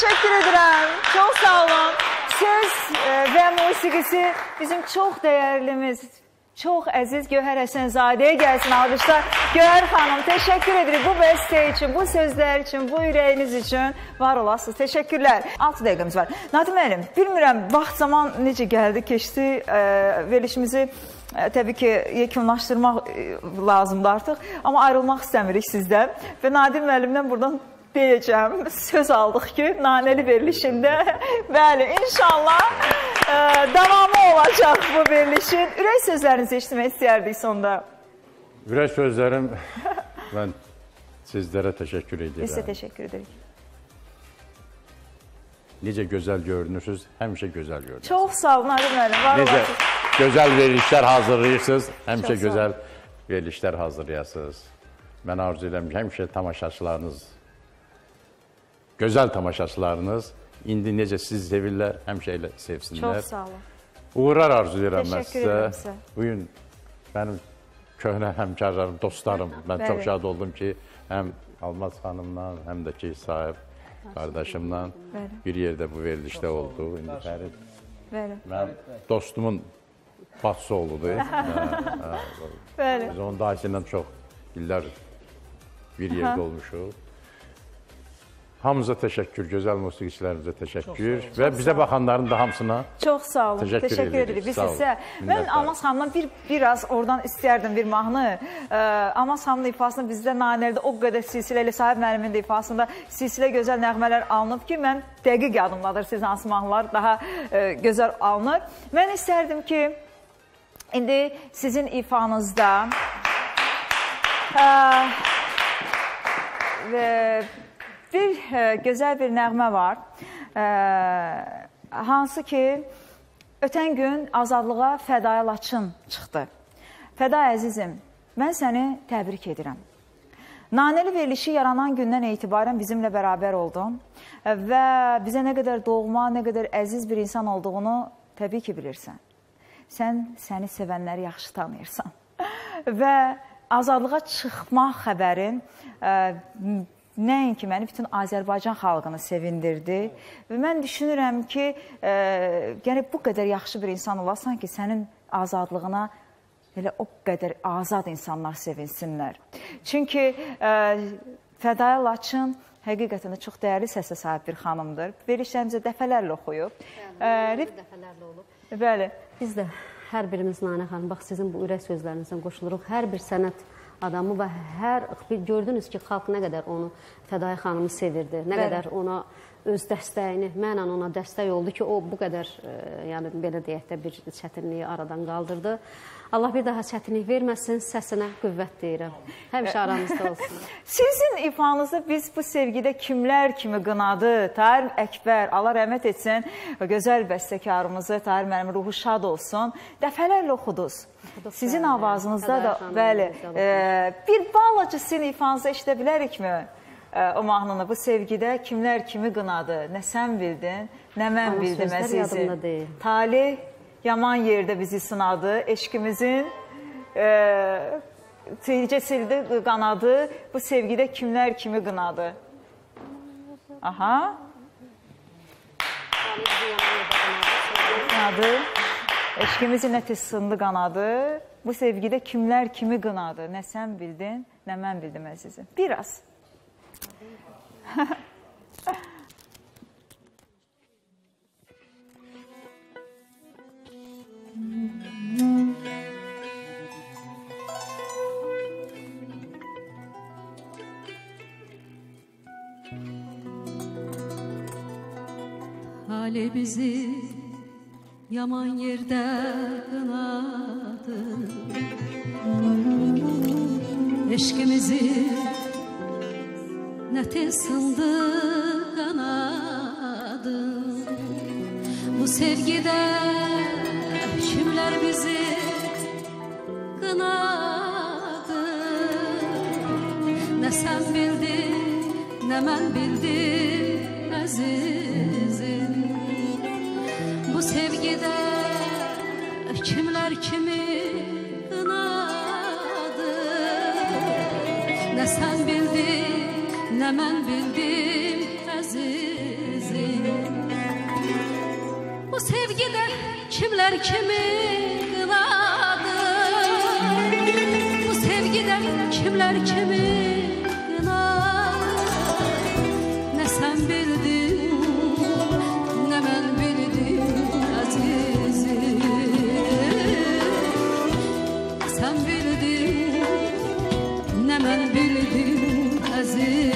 teşekkür ederim. Çok sağ olun. Söz ve musiqisi bizim çok değerlimiz, çok aziz Göhər Həsənzadəyə gelsin alkışlar. Göhər xanım, teşekkür ederim bu beste için, bu sözler için, bu yüreğiniz için. Var olasınız, teşekkürler. altı dakikamız var. Nadir müəllim, bilmirəm, vaxt zaman necə gəldi, keçdi, verilişimizi təbii ki, yekunlaşdırmaq lazımdır artıq. Amma ayrılmaq istəmirik sizdən. Və Nadir müəllimdən buradan deyəcəm, söz aldıq ki, naneli verilişində, bəli, inşallah e, davamı olacaq bu verilişin. Ürək sözlərinizi eşitmək istəyərdik sonda. Ürək sözlərim, mən sizlərə təşəkkür edirəm. Biz də təşəkkür edirik. Necə gözəl görünürsünüz, həmişə gözəl görünürsünüz. Çox sağ olun, Nadir müəllim, var olasınız. Gözəl verilişlər hazırlayırsınız, həmişə gözəl verilişlər hazırlayasınız. Mən arzu edirəm ki, həmişə tamaşaçılarınız, gözəl tamaşaçılarınız, indi necə sizi sevirlər, həmişə elə sevsinlər. Çox sağ olun. Uğurlar arzu edirəm mən sizə. Bugün mənim köhnə həmkarlarım, dostlarım, mən çox şad oldum ki, həm Almaz xanımla, həm də ki, sahib qardaşımla bir yerdə bu verilişdə oldu. İndi Fərid, mən dostumun Batsı oldu. Biz onun dahisindən çox illər bir yerdə olmuşuq. Hamımıza təşəkkür, gözəl musiqiçilərimizə təşəkkür və bizə baxanların da hamısına çox sağ olun, təşəkkür edirik. Biz isə, mən Almaz xanımdan bir az oradan istəyərdim bir mahnı. Almaz xanımın ifasını bizdə nanələrdə o qədər silsilə ilə sahib müəllimin də ifasında silsilə gözəl nəğmələr alınıb ki, mən dəqiq yadımdadır siz hansı mahnılar daha gözəl alınır. Mən istərdim ki, İndi sizin ifanızda bir gözəl bir nəğmə var, hansı ki, ötən gün azadlığa Fəday Laçın çıxdı. Fəday əzizim, mən səni təbrik edirəm. Naneli verilişi yaranan gündən etibarən bizimlə bərabər oldun və bizə nə qədər doğma, nə qədər əziz bir insan olduğunu təbii ki, bilirsən. Sən səni sevənləri yaxşı tanıyırsan və azadlığa çıxmaq xəbərin nəinki məni bütün Azərbaycan xalqını sevindirdi və mən düşünürəm ki, bu qədər yaxşı bir insan olasan ki, sənin azadlığına elə o qədər azad insanlar sevinsinlər. Çünki Fədaya Laçın həqiqətən də çox dəyərli səsə sahib bir xanımdır. Verilişlərimizə dəfələrlə oxuyub. Dəfələrlə olub. Bəli. Biz də hər birimiz Nanə xanım, bax sizin bu ürək sözlərinizdən qoşuluruq. Hər bir sənət adamı və hər, gördünüz ki, xalq nə qədər onu, Fədai xanımı sevirdi, nə qədər ona öz dəstəyini, mənən ona dəstək oldu ki, o bu qədər, yəni belə deyək də bir çətinliyi aradan qaldırdı. Allah bir daha çətinlik verməsin, səsinə qüvvət deyirəm. Həmişə aramızda olsun. Sizin ifanızı biz bu sevgidə kimlər kimi qınadı? Təhər Əkbər, Allah rəhmət etsin, gözəl bəstəkarımızı, Təhər müəllim ruhu şad olsun. Dəfələrlə oxuduz. Sizin avazınızda da, bəli, bir balaca sizin ifanızı eşidə bilərikmi? O mahnını, bu sevgidə kimlər kimi qınadı? Nə sən bildin, nə mən bildim əzizim. Talih yaman yerdə bizi sınadı, eşqimizin sildi, qanadı. Bu sevgidə kimlər kimi qınadı? Aha. Eşqimizin nə tez sındı, qanadı. Bu sevgidə kimlər kimi qınadı? Nə sən bildin, nə mən bildim əzizim. Bir az. Hale bizi yaman yerde kınadı, eşkimizi nə tez sındı, qanadı. Bu sevgidə kimlər bizi qınadı? Nə sən bildin, nə mən bildim əzizim. Bu sevgidə kimlər kimi qınadı? Nə sən bildin, nə nə mən bildim əzizim. Bu sevgidə kimlər kimi qınadı, bu sevgidə kimlər kimi qınadı. Nə sən bildin, nə mən bildim əzizim. Sən bildin, nə mən bildim əzizim.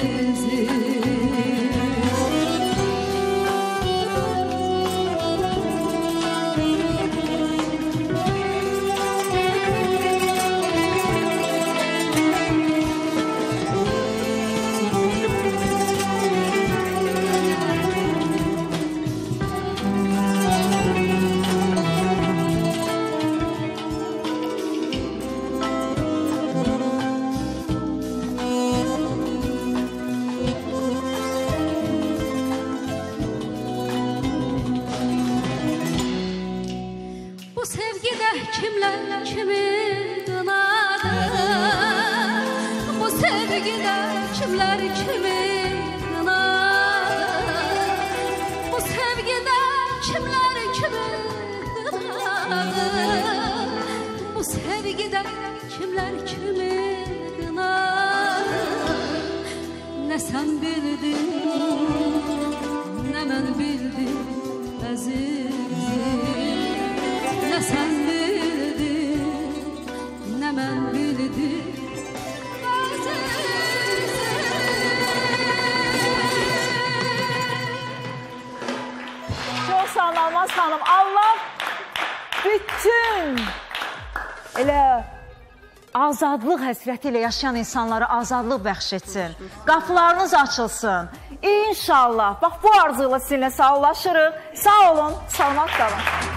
Azadlıq həsrəti ilə yaşayan insanlara azadlıq bəxş etsin. Qapılarınız açılsın. İnşallah. Bax, bu arzuyla sizinlə sağollaşırıq. Sağ olun, salamat qalın.